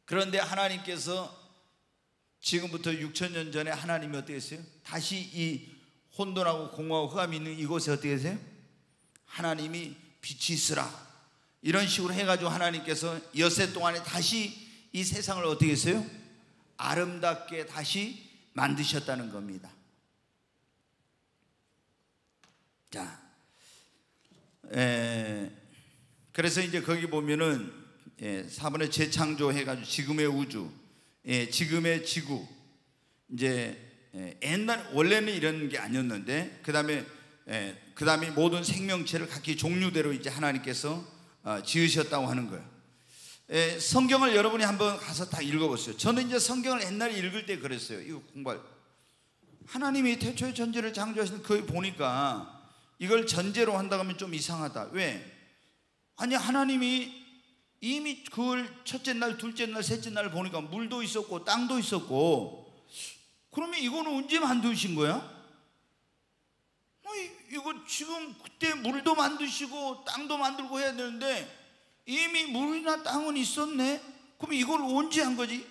그런데 하나님께서 지금부터 6,000년 전에 하나님이 어떻게 했어요? 다시 이 혼돈하고 공허하고 흑암이 있는 이곳에 어떻게 되세요? 하나님이 빛이 있으라, 이런 식으로 해가지고 하나님께서 엿새 동안에 다시 이 세상을 어떻게 했어요? 아름답게 다시 만드셨다는 겁니다. 자, 그래서 이제 거기 보면은 4번에 재창조 해가지고 지금의 우주, 지금의 지구, 이제 옛날 원래는 이런 게 아니었는데 그 다음에 모든 생명체를 각기 종류대로 이제 하나님께서 지으셨다고 하는 거예요. 성경을 여러분이 한번 가서 다 읽어보세요. 저는 이제 성경을 옛날에 읽을 때 그랬어요. 이거 공부할. 하나님이 태초에 전지를 창조하신 그걸 보니까 이걸 전제로 한다고 하면 좀 이상하다. 왜? 아니, 하나님이 이미 그걸 첫째 날, 둘째 날, 셋째 날 보니까 물도 있었고 땅도 있었고, 그러면 이거는 언제 만드신 거야? 이거 지금 그때 물도 만드시고 땅도 만들고 해야 되는데 이미 물이나 땅은 있었네? 그럼 이걸 언제 한 거지?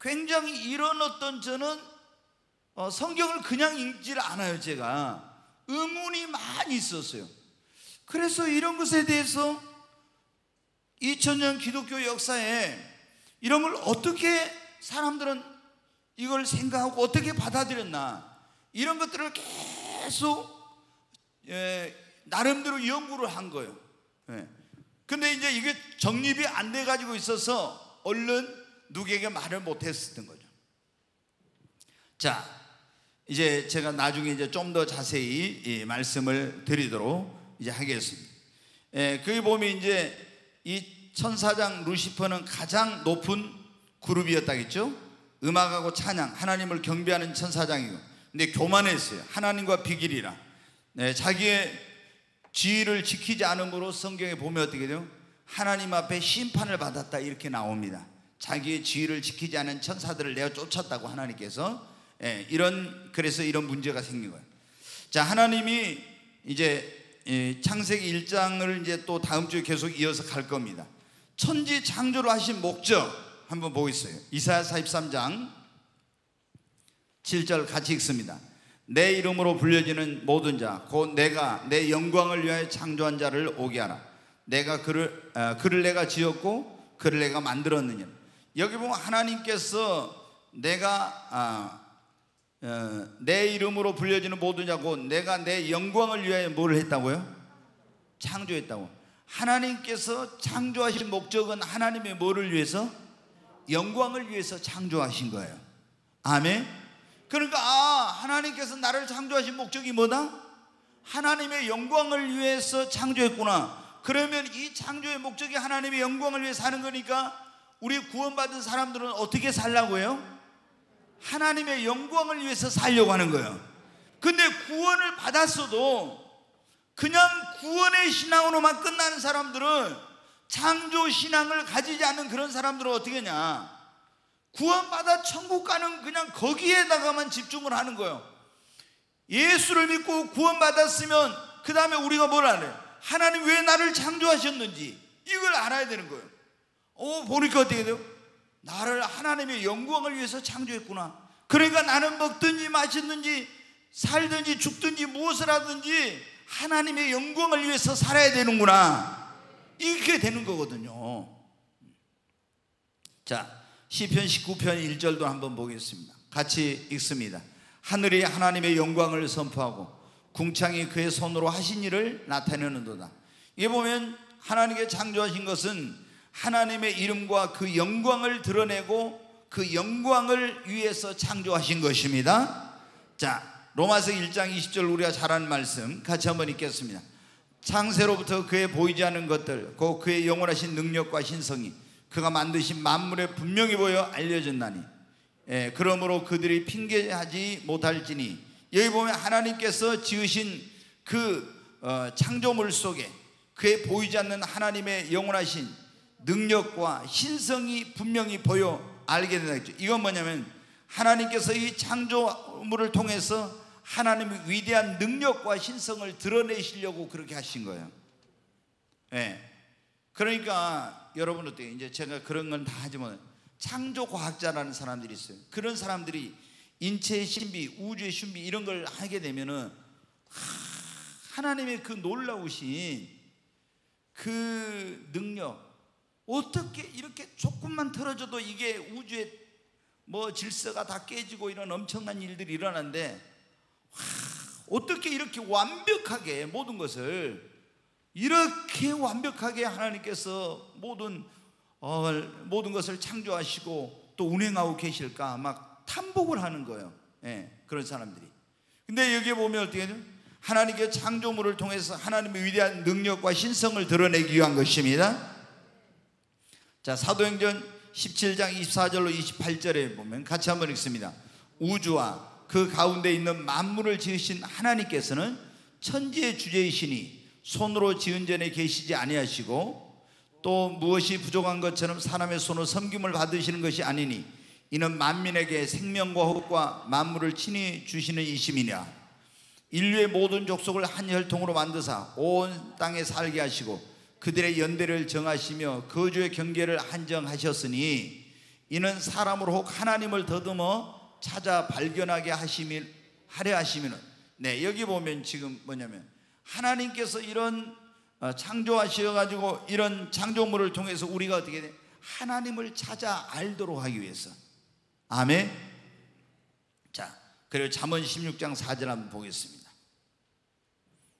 굉장히 이런 어떤, 저는 성경을 그냥 읽질 않아요. 제가 의문이 많이 있었어요. 그래서 이런 것에 대해서 2000년 기독교 역사에 이런 걸 어떻게 사람들은 이걸 생각하고 어떻게 받아들였나, 이런 것들을 계속 나름대로 연구를 한 거예요. 근데 이제 이게 정립이 안 돼가지고 있어서 얼른 누구에게 말을 못했었던 거죠. 자, 이제 제가 나중에 이제 좀 더 자세히 말씀을 드리도록 이제 하겠습니다. 거기 보면 이제 이 천사장 루시퍼는 가장 높은 그룹이었다겠죠. 음악하고 찬양, 하나님을 경배하는 천사장이고, 근데 교만했어요. 하나님과 비길이라. 자기의 지위를 지키지 않음으로 성경에 보면 어떻게 돼요? 하나님 앞에 심판을 받았다, 이렇게 나옵니다. 자기의 지위를 지키지 않은 천사들을 내어 쫓았다고 하나님께서. 그래서 이런 문제가 생긴 거예요. 자, 하나님이 이제 창세기 1장을 이제 또 다음 주에 계속 이어서 갈 겁니다. 천지 창조를 하신 목적 한번 보겠어요. 이사야 43장 7절 같이 읽습니다. 내 이름으로 불려지는 모든 자, 곧 내가 내 영광을 위하여 창조한 자를 오게 하라. 내가 그를 내가 지었고 그를 내가 만들었느냐. 여기 보면 하나님께서 내 이름으로 불려지는 모든 자, 곧 내가 내 영광을 위하여 뭘 했다고요? 창조했다고. 하나님께서 창조하신 목적은 하나님의 뭐를 위해서? 영광을 위해서 창조하신 거예요. 아멘. 그러니까 하나님께서 나를 창조하신 목적이 뭐다? 하나님의 영광을 위해서 창조했구나. 그러면 이 창조의 목적이 하나님의 영광을 위해 사는 거니까 우리 구원받은 사람들은 어떻게 살라고 해요? 하나님의 영광을 위해서 살려고 하는 거예요. 근데 구원을 받았어도 그냥 구원의 신앙으로만 끝나는 사람들은, 창조 신앙을 가지지 않는 그런 사람들은 어떻게 하냐, 구원받아 천국 가는 그냥 거기에다가만 집중을 하는 거예요. 예수를 믿고 구원받았으면 그 다음에 우리가 뭘 알아요? 하나님 왜 나를 창조하셨는지 이걸 알아야 되는 거예요. 보니까 어떻게 돼요? 나를 하나님의 영광을 위해서 창조했구나. 그러니까 나는 먹든지 마시든지 살든지 죽든지 무엇을 하든지 하나님의 영광을 위해서 살아야 되는구나, 이렇게 되는 거거든요. 자, 시편 19편 1절도 한번 보겠습니다. 같이 읽습니다. 하늘이 하나님의 영광을 선포하고 궁창이 그의 손으로 하신 일을 나타내는도다. 이게 보면 하나님께 창조하신 것은 하나님의 이름과 그 영광을 드러내고 그 영광을 위해서 창조하신 것입니다. 자, 로마서 1장 20절 우리가 잘 아는 말씀 같이 한번 읽겠습니다. 창세로부터 그의 보이지 않은 것들, 곧 그의 영원하신 능력과 신성이 그가 만드신 만물에 분명히 보여 알려졌나니, 그러므로 그들이 핑계하지 못할지니. 여기 보면 하나님께서 지으신 그 창조물 속에 그의 보이지 않는 하나님의 영원하신 능력과 신성이 분명히 보여 알게 된다죠. 이건 뭐냐면 하나님께서 이 창조물을 통해서 하나님의 위대한 능력과 신성을 드러내시려고 그렇게 하신 거예요. 그러니까 여러분 어때요? 이제 제가 그런 건 다 하지만 창조 과학자라는 사람들이 있어요. 그런 사람들이 인체의 신비, 우주의 신비 이런 걸 하게 되면은 하나님의 그 놀라우신 그 능력, 어떻게 이렇게 조금만 틀어져도 이게 우주의 뭐 질서가 다 깨지고 이런 엄청난 일들이 일어나는데, 와, 어떻게 이렇게 완벽하게 모든 것을 이렇게 완벽하게 하나님께서 모든 것을 창조하시고 또 운행하고 계실까 막 탐복을 하는 거예요. 예, 그런 사람들이. 근데 여기에 보면 어떻게 해요? 하나님의 창조물을 통해서 하나님의 위대한 능력과 신성을 드러내기 위한 것입니다. 자, 사도행전 17장 24절로 28절에 보면 같이 한번 읽습니다. 우주와 그 가운데 있는 만물을 지으신 하나님께서는 천지의 주재이시니 손으로 지은 전에 계시지 아니하시고 또 무엇이 부족한 것처럼 사람의 손으로 섬김을 받으시는 것이 아니니 이는 만민에게 생명과 호흡과 만물을 친히 주시는 이심이냐. 인류의 모든 족속을 한 혈통으로 만드사 온 땅에 살게 하시고 그들의 연대를 정하시며 거주의 경계를 한정하셨으니 이는 사람으로 혹 하나님을 더듬어 찾아 발견하게 하려 하심이는. 네, 여기 보면 지금 뭐냐면 하나님께서 이런 창조하셔가지고 이런 창조물을 통해서 우리가 어떻게 돼? 하나님을 찾아 알도록 하기 위해서. 아멘. 자, 그리고 잠언 16장 4절 한번 보겠습니다.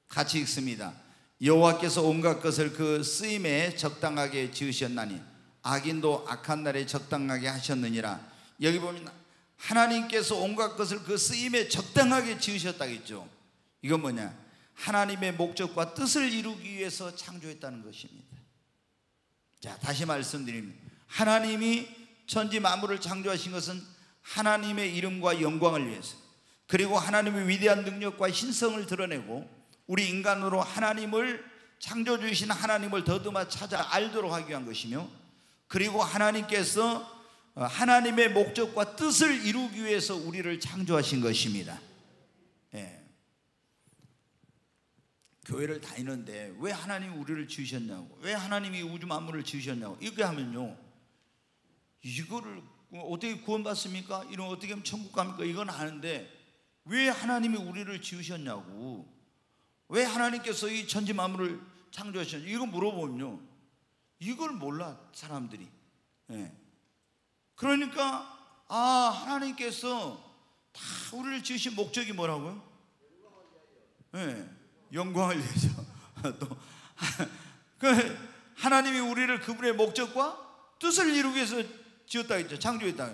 같이 읽습니다. 여호와께서 온갖 것을 그 쓰임에 적당하게 지으셨나니 악인도 악한 날에 적당하게 하셨느니라. 여기 보면 하나님께서 온갖 것을 그 쓰임에 적당하게 지으셨다겠죠. 이건 뭐냐, 하나님의 목적과 뜻을 이루기 위해서 창조했다는 것입니다. 자, 다시 말씀드립니다. 하나님이 천지 만물을 창조하신 것은 하나님의 이름과 영광을 위해서, 그리고 하나님의 위대한 능력과 신성을 드러내고 우리 인간으로 하나님을 창조주이신 하나님을 더듬어 찾아 알도록 하기 위한 것이며, 그리고 하나님께서 하나님의 목적과 뜻을 이루기 위해서 우리를 창조하신 것입니다. 예. 교회를 다니는데 왜 하나님이 우리를 지으셨냐고, 왜 하나님이 우주 만물을 지으셨냐고 이렇게 하면요, 이거를 어떻게 구원받습니까? 이런 어떻게 하면 천국 갑니까? 이건 아는데 왜 하나님이 우리를 지으셨냐고, 왜 하나님께서 이 천지 만물을 창조하셨는지 이거 물어보면요, 이걸 몰라 사람들이. 예. 그러니까 아, 하나님께서 다 우리를 지으신 목적이 뭐라고요? 예, 영광을 위해서. 또 하나님이 우리를 그분의 목적과 뜻을 이루기 위해서 지었다 했죠, 창조했다.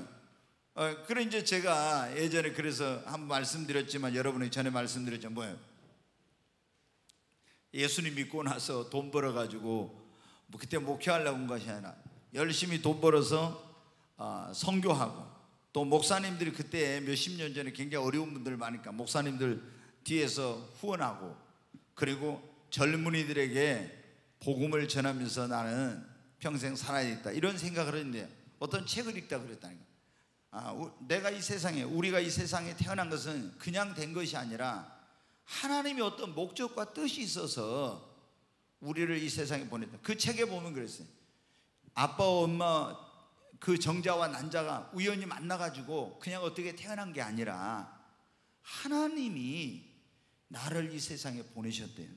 그래 이제 제가 예전에 그래서 한번 말씀드렸지만 여러분이 전에 말씀드렸죠. 뭐예요? 예수님 믿고 나서 돈 벌어가지고 뭐 그때 목회하려고 한 것이 아니라 열심히 돈 벌어서 선교하고, 또 목사님들이 그때 몇십 년 전에 굉장히 어려운 분들 많으니까 목사님들 뒤에서 후원하고, 그리고 젊은이들에게 복음을 전하면서 나는 평생 살아야겠다 이런 생각을 했는데 어떤 책을 읽다 그랬다니까. 내가 이 세상에, 우리가 이 세상에 태어난 것은 그냥 된 것이 아니라 하나님이 어떤 목적과 뜻이 있어서 우리를 이 세상에 보냈다. 그 책에 보면 그랬어요. 아빠와 엄마 그 정자와 난자가 우연히 만나가지고 그냥 어떻게 태어난 게 아니라 하나님이 나를 이 세상에 보내셨대요.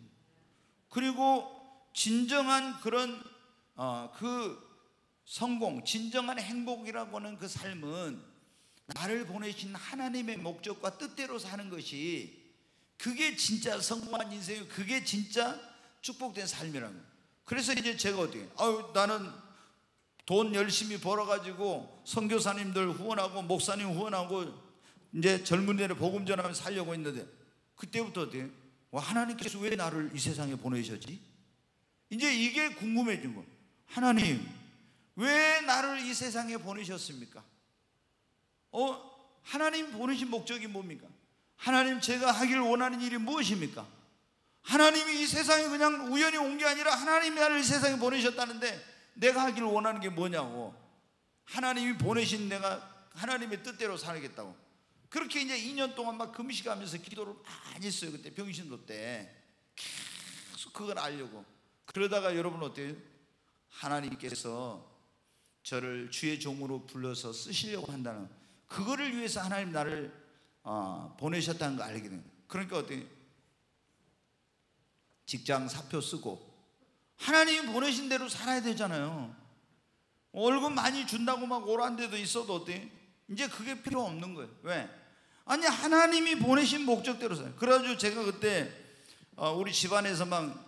그리고 진정한 그런 그 성공, 진정한 행복이라고 하는 그 삶은 나를 보내신 하나님의 목적과 뜻대로 사는 것이, 그게 진짜 성공한 인생이고 그게 진짜 축복된 삶이라는 거예요. 그래서 이제 제가 어떻게, 나는 돈 열심히 벌어가지고 선교사님들 후원하고 목사님 후원하고 이제 젊은이들의 복음 전하면서 살려고 했는데, 그때부터 어떻게, 하나님께서 왜 나를 이 세상에 보내셨지? 이제 이게 궁금해진 거예요. 하나님 왜 나를 이 세상에 보내셨습니까? 하나님 보내신 목적이 뭡니까? 하나님 제가 하길 원하는 일이 무엇입니까? 하나님이 이 세상에 그냥 우연히 온 게 아니라 하나님이 나를 이 세상에 보내셨다는데 내가 하길 원하는 게 뭐냐고, 하나님이 보내신 내가 하나님의 뜻대로 살겠다고. 그렇게 이제 2년 동안 막 금식하면서 기도를 많이 했어요. 그때 병신도 때 계속 그걸 알려고. 그러다가 여러분 어때요? 하나님께서 저를 주의 종으로 불러서 쓰시려고 한다는, 그거를 위해서 하나님 나를 보내셨다는 거 알게 된 거예요. 그러니까 어떻게 직장 사표 쓰고 하나님이 보내신 대로 살아야 되잖아요. 월급 많이 준다고 막 오란 데도 있어도 어때? 이제 그게 필요 없는 거예요. 왜? 아니, 하나님이 보내신 목적대로 살아요. 그래가지고 제가 그때 우리 집안에서 막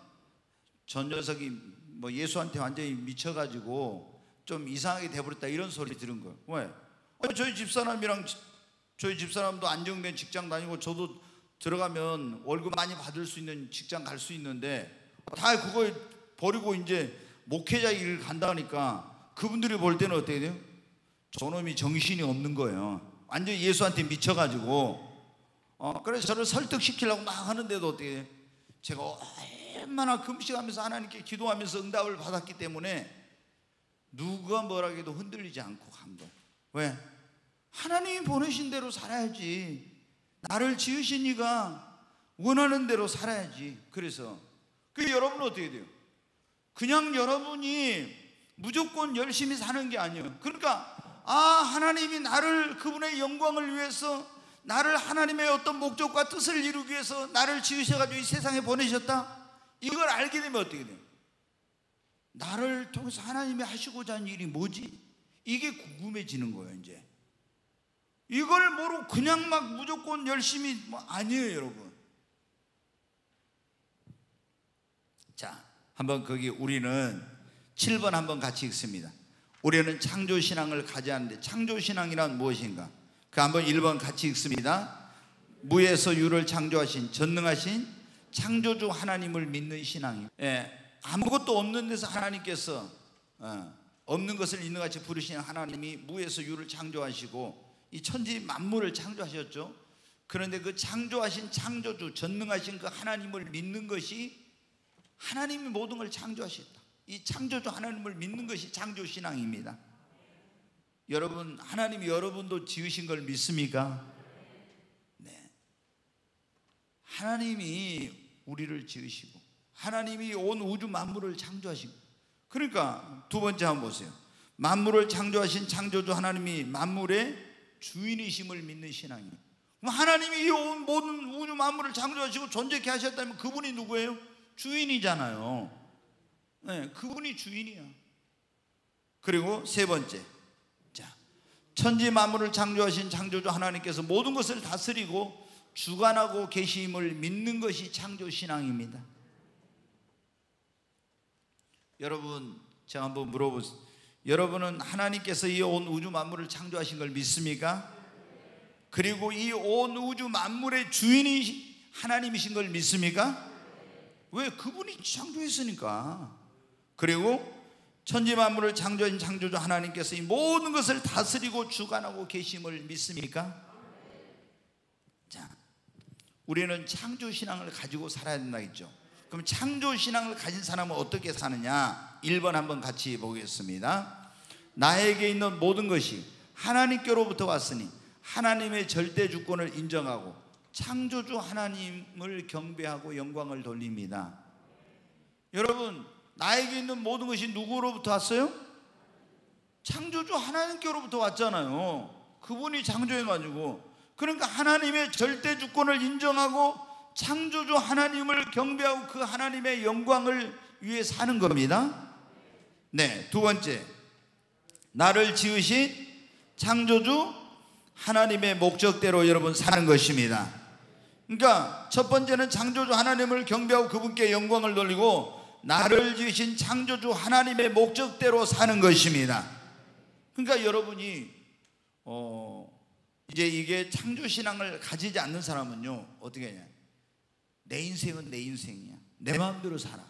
전 녀석이 뭐 예수한테 완전히 미쳐가지고 좀 이상하게 돼버렸다 이런 소리 들은 거예요. 왜? 저희 집사람도 안정된 직장 다니고 저도 들어가면 월급 많이 받을 수 있는 직장 갈 수 있는데 다 그걸 버리고 이제 목회자 일을 간다니까 그분들이 볼 때는 어떻게 돼요? 저놈이 정신이 없는 거예요. 완전히 예수한테 미쳐가지고 그래서 저를 설득시키려고 막 하는데도 어떻게 돼요? 제가 얼마나 금식하면서 하나님께 기도하면서 응답을 받았기 때문에 누가 뭐라 해도 흔들리지 않고 감동. 왜? 하나님이 보내신 대로 살아야지. 나를 지으신 이가 원하는 대로 살아야지. 그래서 그 여러분은 어떻게 돼요? 그냥 여러분이 무조건 열심히 사는 게 아니에요. 그러니까 하나님이 나를 그분의 영광을 위해서 나를 하나님의 어떤 목적과 뜻을 이루기 위해서 나를 지으셔가지고 이 세상에 보내셨다. 이걸 알게 되면 어떻게 돼요? 나를 통해서 하나님이 하시고자 하는 일이 뭐지? 이게 궁금해지는 거예요. 이제 이걸 모르고 그냥 막 무조건 열심히 뭐 아니에요, 여러분. 자, 한번 거기 우리는 7번 한번 같이 읽습니다. 우리는 창조신앙을 가져하는데 창조신앙이란 무엇인가? 그 한번 1번 같이 읽습니다. 무에서 유를 창조하신 전능하신 창조주 하나님을 믿는 신앙이에요. 예, 아무것도 없는 데서 하나님께서 없는 것을 있는 같이 부르시는 하나님이 무에서 유를 창조하시고 이 천지 만물을 창조하셨죠. 그런데 그 창조하신 창조주 전능하신 그 하나님을 믿는 것이 하나님이 모든 걸 창조하셨다. 이 창조주 하나님을 믿는 것이 창조신앙입니다. 여러분, 하나님이 여러분도 지으신 걸 믿습니까? 하나님이 우리를 지으시고 하나님이 온 우주 만물을 창조하시고, 그러니까 두 번째 한번 보세요. 만물을 창조하신 창조주 하나님이 만물의 주인이심을 믿는 신앙이에요. 그럼 하나님이 이 온 모든 우주 만물을 창조하시고 존재케 하셨다면 그분이 누구예요? 주인이잖아요. 네, 그분이 주인이야. 그리고 세 번째, 자, 천지 만물을 창조하신 창조주 하나님께서 모든 것을 다스리고 주관하고 계심을 믿는 것이 창조신앙입니다. 여러분, 제가 한번 물어보세요. 여러분은 하나님께서 이 온 우주 만물을 창조하신 걸 믿습니까? 그리고 이 온 우주 만물의 주인이 하나님이신 걸 믿습니까? 왜? 그분이 창조했으니까. 그리고 천지 만물을 창조하신 창조주 하나님께서 이 모든 것을 다스리고 주관하고 계심을 믿습니까? 자, 우리는 창조신앙을 가지고 살아야 된다 했죠. 그럼 창조신앙을 가진 사람은 어떻게 사느냐? 1번 한번 같이 보겠습니다. 나에게 있는 모든 것이 하나님께로부터 왔으니 하나님의 절대 주권을 인정하고 창조주 하나님을 경배하고 영광을 돌립니다. 여러분, 나에게 있는 모든 것이 누구로부터 왔어요? 창조주 하나님께로부터 왔잖아요. 그분이 창조해가지고, 그러니까 하나님의 절대 주권을 인정하고 창조주 하나님을 경배하고 그 하나님의 영광을 위해 사는 겁니다. 네, 두 번째, 나를 지으신 창조주 하나님의 목적대로 여러분 사는 것입니다. 그러니까 첫 번째는 창조주 하나님을 경배하고 그분께 영광을 돌리고 나를 지으신 창조주 하나님의 목적대로 사는 것입니다. 그러니까 여러분이 이제 이게 창조신앙을 가지지 않는 사람은요, 어떻게 하냐, 내 인생은 내 인생이야, 내 마음대로 살아.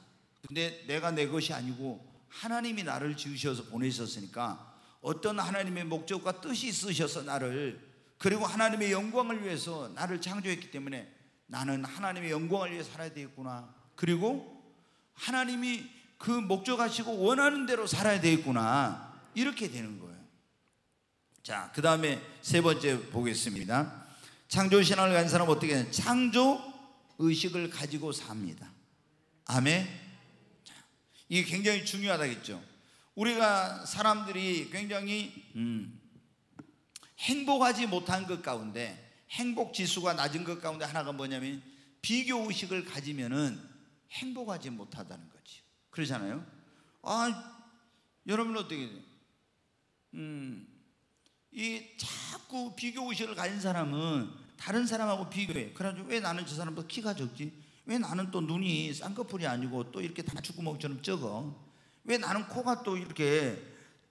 근데 내가 내 것이 아니고 하나님이 나를 지으셔서 보내셨으니까 어떤 하나님의 목적과 뜻이 있으셔서 나를, 그리고 하나님의 영광을 위해서 나를 창조했기 때문에 나는 하나님의 영광을 위해 살아야 되겠구나, 그리고 하나님이 그 목적하시고 원하는 대로 살아야 되겠구나, 이렇게 되는 거예요. 자, 그 다음에 세 번째 보겠습니다. 창조신앙을 가진 사람은 어떻게 해요? 창조의식을 가지고 삽니다. 아멘. 이게 굉장히 중요하다겠죠. 우리가 사람들이 굉장히 행복하지 못한 것 가운데, 행복지수가 낮은 것 가운데 하나가 뭐냐면 비교의식을 가지면은 행복하지 못하다는 거지. 그러잖아요. 아, 여러분은 어떻게 돼요? 이 자꾸 비교 의식을 가진 사람은 다른 사람하고 비교해. 그래가지고 왜 나는 저 사람보다 키가 적지? 왜 나는 또 눈이 쌍꺼풀이 아니고 또 이렇게 단추구멍처럼 적어? 왜 나는 코가 또 이렇게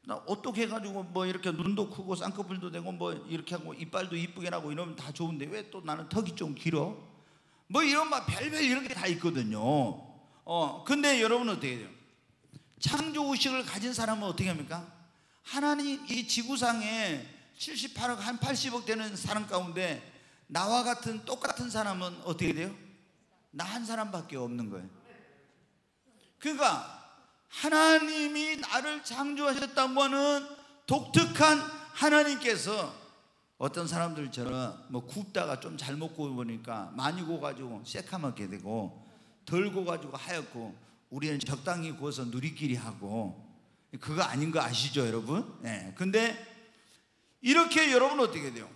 어떻게 해가지고 뭐 이렇게 눈도 크고 쌍꺼풀도 되고 뭐 이렇게 하고 이빨도 이쁘게 나고 이러면 다 좋은데 왜 또 나는 턱이 좀 길어? 뭐 이런 막 별별 이런 게 다 있거든요. 근데 여러분은 어떻게 해야 돼요? 창조의식을 가진 사람은 어떻게 합니까? 하나님 이 지구상에 78억 한 80억 되는 사람 가운데 나와 같은 똑같은 사람은 어떻게 돼요? 나 한 사람밖에 없는 거예요. 그러니까 하나님이 나를 창조하셨다고 하는 독특한 하나님께서 어떤 사람들처럼 뭐 굽다가 좀 잘못 구워보니까 많이 구워가지고 새카맣게 되고 덜 구워가지고 하얗고, 우리는 적당히 구워서 누리끼리 하고 그거 아닌 거 아시죠 여러분? 네. 근데 이렇게 여러분 어떻게 돼요?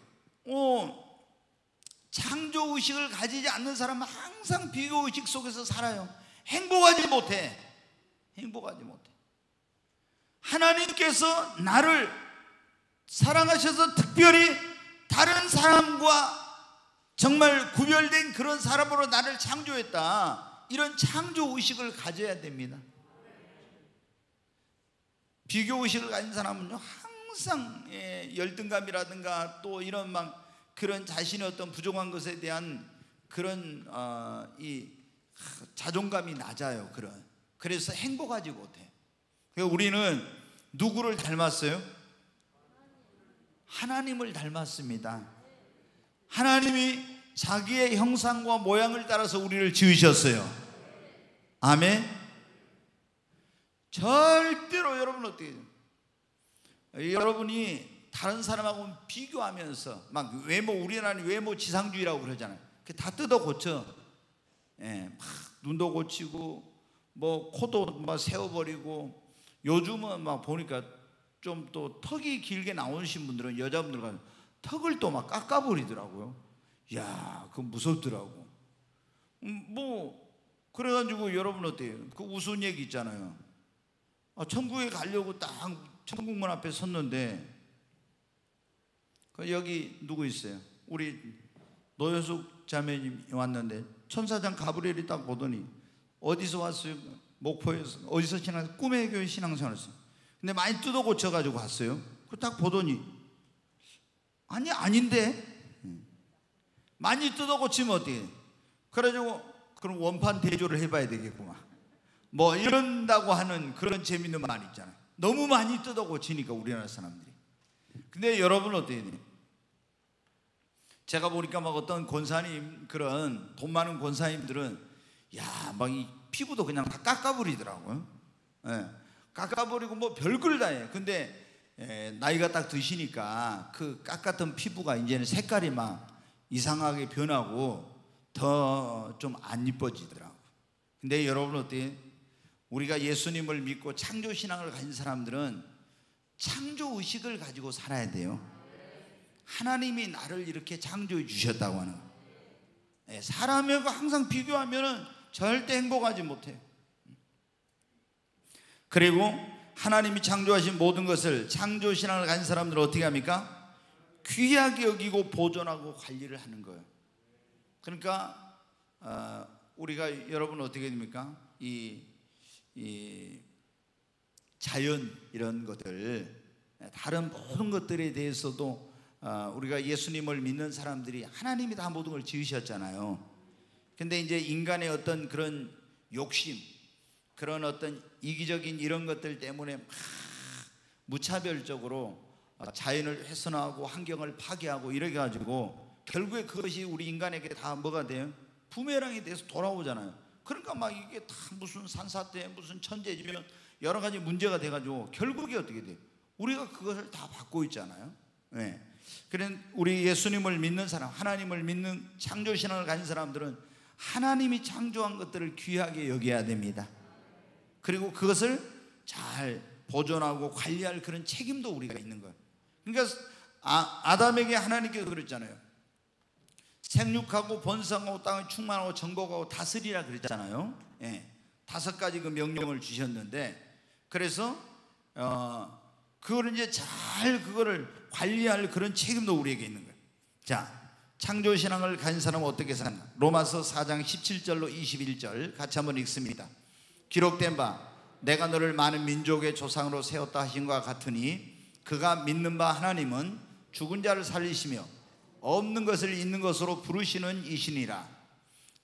창조의식을 가지지 않는 사람은 항상 비교의식 속에서 살아요. 행복하지 못해. 행복하지 못해. 하나님께서 나를 사랑하셔서 특별히 다른 사람과 정말 구별된 그런 사람으로 나를 창조했다. 이런 창조의식을 가져야 됩니다. 비교의식을 가진 사람은요, 항상 열등감이라든가 또 이런 막 그런 자신의 어떤 부족한 것에 대한 그런 이 자존감이 낮아요. 그런. 그래서 행복하지 못해. 그러니까 우리는 누구를 닮았어요? 하나님을 닮았습니다. 하나님이 자기의 형상과 모양을 따라서 우리를 지으셨어요. 아멘. 절대로 여러분 어떻게 돼요? 여러분이 다른 사람하고 비교하면서 막 외모, 우리나라는 외모 지상주의라고 그러잖아요. 그게 다 뜯어 고쳐. 막 눈도 고치고 뭐 코도 막 세워버리고, 요즘은 막 보니까 좀 또 턱이 길게 나오신 분들은 여자분들과 턱을 또 막 깎아버리더라고요. 이야, 그건 무섭더라고. 뭐 그래가지고 여러분 어때요? 그 우스운 얘기 있잖아요. 아, 천국에 가려고 딱 천국문 앞에 섰는데, 그 여기 누구 있어요? 우리 노현숙 자매님 왔는데 천사장 가브리엘이 딱 보더니 어디서 왔어요? 목포에서. 어디서 신앙? 꿈의 교회 신앙생활했어요. 근데 많이 뜯어 고쳐가지고 왔어요. 그 딱 보더니 아니 아닌데. 많이 뜯어 고치면 어떻게 해? 그래가지고 그럼 원판 대조를 해봐야 되겠구만. 뭐 이런다고 하는 그런 재밌는 말 있잖아요. 너무 많이 뜯어 고치니까 우리나라 사람들이. 근데 여러분 어때요? 제가 보니까 막 어떤 권사님, 그런 돈 많은 권사님들은 야, 막 이 피부도 그냥 다 깎아버리더라고요. 예, 깎아버리고 뭐 별걸 다 해. 근데 나이가 딱 드시니까 그 깎았던 피부가 이제는 색깔이 막 이상하게 변하고 더 좀 안 이뻐지더라고요. 근데 여러분 어때요? 우리가 예수님을 믿고 창조신앙을 가진 사람들은 창조의식을 가지고 살아야 돼요. 하나님이 나를 이렇게 창조해 주셨다고 하는 거예요. 사람하고 항상 비교하면 절대 행복하지 못해요. 그리고 하나님이 창조하신 모든 것을 창조신앙을 가진 사람들은 어떻게 합니까? 귀하게 여기고 보존하고 관리를 하는 거예요. 그러니까 우리가, 여러분 어떻게 됩니까? 이 자연 이런 것들, 다른 모든 것들에 대해서도 우리가 예수님을 믿는 사람들이 하나님이 다 모든 걸 지으셨잖아요. 근데 이제 인간의 어떤 그런 욕심, 그런 어떤 이기적인 이런 것들 때문에 막 무차별적으로 자연을 훼손하고 환경을 파괴하고 이렇게 가지고 결국에 그것이 우리 인간에게 다 뭐가 돼요? 부메랑이 돼서 돌아오잖아요. 그러니까 막 이게 다 무슨 산사태, 무슨 천재지변 여러 가지 문제가 돼가지고 결국에 어떻게 돼요? 우리가 그것을 다 받고 있잖아요. 네. 그런 우리 예수님을 믿는 사람, 하나님을 믿는 창조신앙을 가진 사람들은 하나님이 창조한 것들을 귀하게 여겨야 됩니다. 그리고 그것을 잘 보존하고 관리할 그런 책임도 우리가 있는 거예요. 그러니까 아담에게 하나님께서 그랬잖아요. 생육하고 번성하고 땅을 충만하고 정복하고 다스리라 그랬잖아요. 예. 다섯 가지 그 명령을 주셨는데, 그래서 그거를 이제 잘 그거를 관리할 그런 책임도 우리에게 있는 거예요. 자, 창조신앙을 가진 사람은 어떻게 사나? 로마서 4장 17절로 21절 같이 한번 읽습니다. 기록된 바 내가 너를 많은 민족의 조상으로 세웠다 하신 것과 같으니 그가 믿는 바 하나님은 죽은 자를 살리시며 없는 것을 있는 것으로 부르시는 이시니라.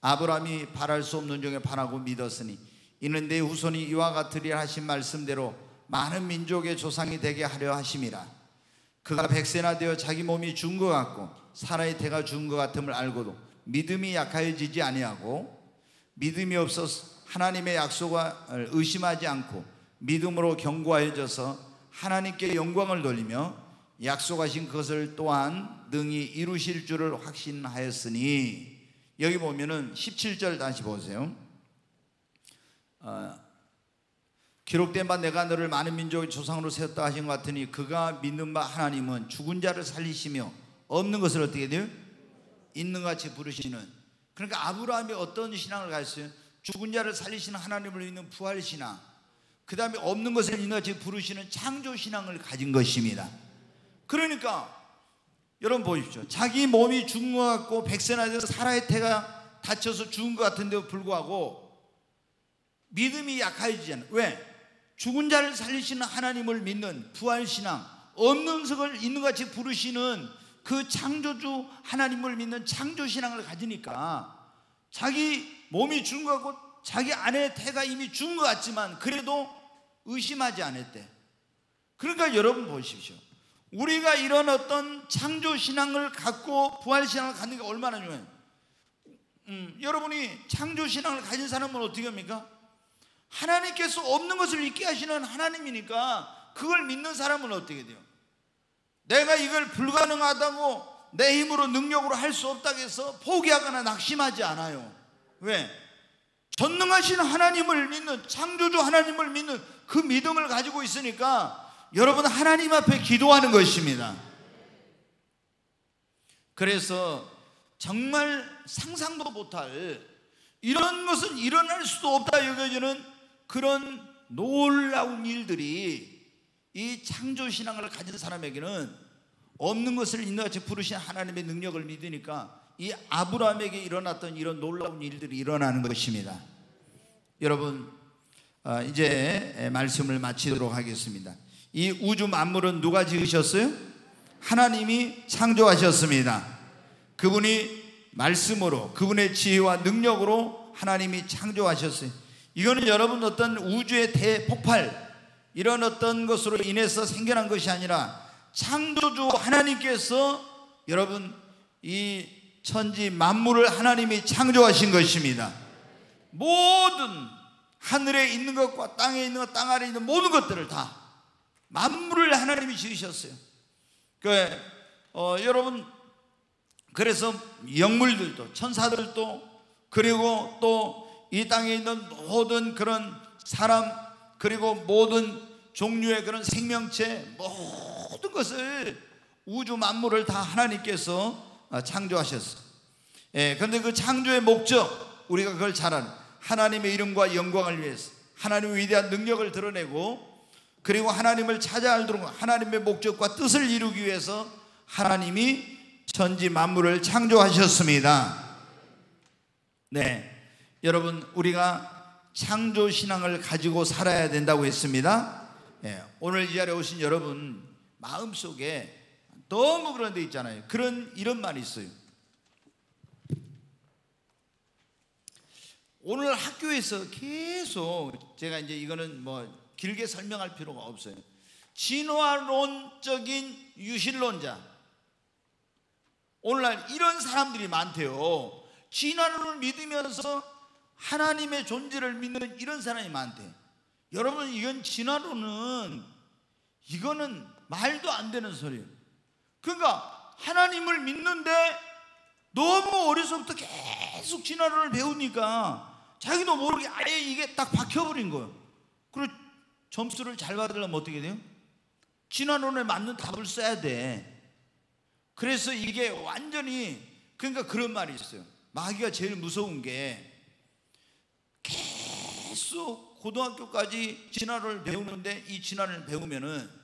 아브라함이 바랄 수 없는 종에 바라고 믿었으니 이는 내 후손이 이와 같으리라 하신 말씀대로 많은 민족의 조상이 되게 하려 하심이라. 그가 100세나 되어 자기 몸이 죽은 것 같고 사라의 태가 죽은 것 같음을 알고도 믿음이 약하여지지 아니하고, 믿음이 없어서 하나님의 약속을 의심하지 않고 믿음으로 견고하여져서 하나님께 영광을 돌리며 약속하신 그것을 또한 능히 이루실 줄을 확신하였으니. 여기 보면은 17절 다시 보세요. 기록된 바 내가 너를 많은 민족의 조상으로 세웠다 하신 것 같으니 그가 믿는 바 하나님은 죽은 자를 살리시며 없는 것을 어떻게 돼요? 있는 같이 부르시는. 그러니까 아브라함이 어떤 신앙을 가졌어요? 죽은 자를 살리시는 하나님을 믿는 부활신앙, 그 다음에 없는 것을 있는 같이 부르시는 창조신앙을 가진 것입니다. 그러니까 여러분 보십시오. 자기 몸이 죽은 것 같고 100세나 돼서 사라의 태가 다쳐서 죽은 것 같은데도 불구하고 믿음이 약해지지 않아요. 왜? 죽은 자를 살리시는 하나님을 믿는 부활신앙, 없는 것을 있는 같이 부르시는 그 창조주 하나님을 믿는 창조신앙을 가지니까 자기 몸이 죽은 것 같고 자기 아내의 태가 이미 죽은 것 같지만 그래도 의심하지 않았대. 그러니까 여러분 보십시오. 우리가 이런 어떤 창조신앙을 갖고 부활신앙을 갖는 게 얼마나 중요해요. 여러분이 창조신앙을 가진 사람은 어떻게 합니까? 하나님께서 없는 것을 있게 하시는 하나님이니까 그걸 믿는 사람은 어떻게 돼요? 내가 이걸 불가능하다고 내 힘으로 능력으로 할 수 없다고 해서 포기하거나 낙심하지 않아요. 왜? 전능하신 하나님을 믿는, 창조주 하나님을 믿는 그 믿음을 가지고 있으니까 여러분 하나님 앞에 기도하는 것입니다. 그래서 정말 상상도 못할, 이런 것은 일어날 수도 없다 여겨지는 그런 놀라운 일들이 이 창조신앙을 가진 사람에게는 없는 것을 있는 같이 부르신 하나님의 능력을 믿으니까 이 아브라함에게 일어났던 이런 놀라운 일들이 일어나는 것입니다. 여러분 이제 말씀을 마치도록 하겠습니다. 이 우주 만물은 누가 지으셨어요? 하나님이 창조하셨습니다. 그분이 말씀으로, 그분의 지혜와 능력으로 하나님이 창조하셨어요. 이거는 여러분 어떤 우주의 대폭발, 이런 어떤 것으로 인해서 생겨난 것이 아니라 창조주 하나님께서 여러분 이 천지 만물을 하나님이 창조하신 것입니다. 모든 하늘에 있는 것과 땅에 있는 것, 땅 아래 있는 모든 것들을 다 만물을 하나님이 지으셨어요. 여러분 그래서 영물들도, 천사들도, 그리고 또 이 땅에 있는 모든 그런 사람, 그리고 모든 종류의 그런 생명체, 모든 것을, 우주 만물을 다 하나님께서 창조하셨어요. 예, 그런데 그 창조의 목적, 우리가 그걸 잘 아는 하나님의 이름과 영광을 위해서 하나님의 위대한 능력을 드러내고, 그리고 하나님을 찾아 알도록 하나님의 목적과 뜻을 이루기 위해서 하나님이 천지 만물을 창조하셨습니다. 네, 여러분 우리가 창조신앙을 가지고 살아야 된다고 했습니다. 네, 오늘 이 자리에 오신 여러분 마음속에 너무 그런 데 있잖아요. 이런 말이 있어요. 오늘 학교에서 계속, 제가 이제 이거는 뭐 길게 설명할 필요가 없어요. 진화론적인 유실론자, 오늘날 이런 사람들이 많대요. 진화론을 믿으면서 하나님의 존재를 믿는 이런 사람이 많대요. 여러분 이건 진화론은, 이거는 말도 안 되는 소리예요. 그러니까 하나님을 믿는데 너무 어려서부터 계속 진화론을 배우니까 자기도 모르게 아예 이게 딱 박혀버린 거예요. 그리고 점수를 잘 받으려면 어떻게 돼요? 진화론에 맞는 답을 써야 돼. 그래서 이게 완전히, 그러니까 그런 말이 있어요. 마귀가 제일 무서운 게 계속 고등학교까지 진화를 배우는데, 이 진화를 배우면은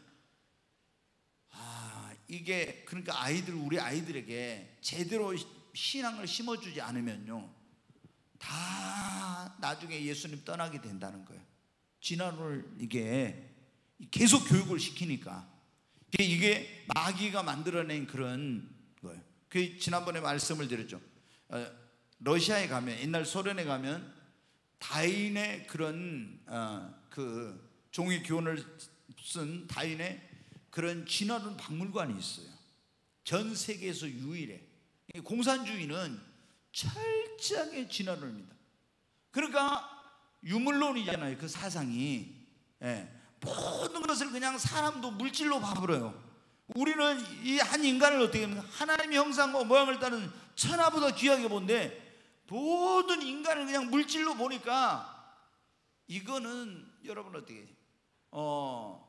이게 그러니까 우리 아이들에게 제대로 신앙을 심어주지 않으면요 다 나중에 예수님 떠나게 된다는 거예요. 진화를 이게 계속 교육을 시키니까 이게 마귀가 만들어낸 그런 거예요. 그 지난번에 말씀을 드렸죠. 러시아에 가면, 옛날 소련에 가면 다인의 그런 그 종이 교훈을 쓴 다인의 그런 진화론 박물관이 있어요. 전 세계에서 유일해. 공산주의는 철저하게 진화론입니다. 그러니까 유물론이잖아요, 그 사상이. 예, 모든 것을 그냥 사람도 물질로 봐버려요. 우리는 이 한 인간을 어떻게 하면 하나님의 형상과 모양을 따른 천하보다 귀하게 본데, 모든 인간을 그냥 물질로 보니까 이거는 여러분 어떻게 해요?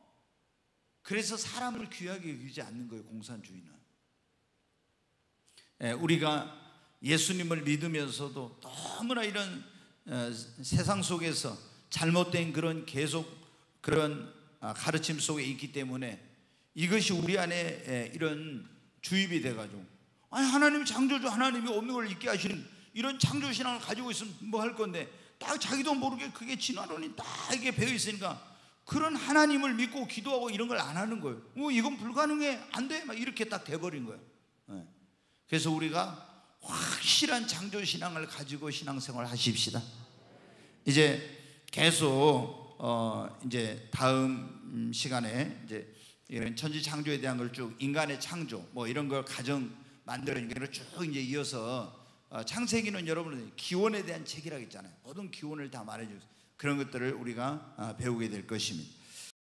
그래서 사람을 귀하게 여기지 않는 거예요, 공산주의는. 예, 우리가 예수님을 믿으면서도 너무나 이런 세상 속에서 잘못된 그런 계속 그런 가르침 속에 있기 때문에 이것이 우리 안에 이런 주입이 돼가지고, 아니 하나님 창조주, 하나님이 없는 걸 잊게 하시는 이런 창조 신앙을 가지고 있으면 뭐 할 건데, 딱 자기도 모르게 그게 진화론이 딱 이게 배어 있으니까 그런 하나님을 믿고 기도하고 이런 걸 안 하는 거예요. 이건 불가능해, 안 돼, 막 이렇게 딱 돼버린 거예요. 네. 그래서 우리가 확실한 창조 신앙을 가지고 신앙생활 하십시다. 이제 계속 이제 다음 시간에 이제 이런 천지 창조에 대한 걸 쭉, 인간의 창조 뭐 이런 걸 가정 만들어진 걸 쭉 이제 이어서, 창세기는 여러분들 기원에 대한 책이라고 했잖아요. 모든 기원을 다 말해주고 그런 것들을 우리가 배우게 될 것입니다.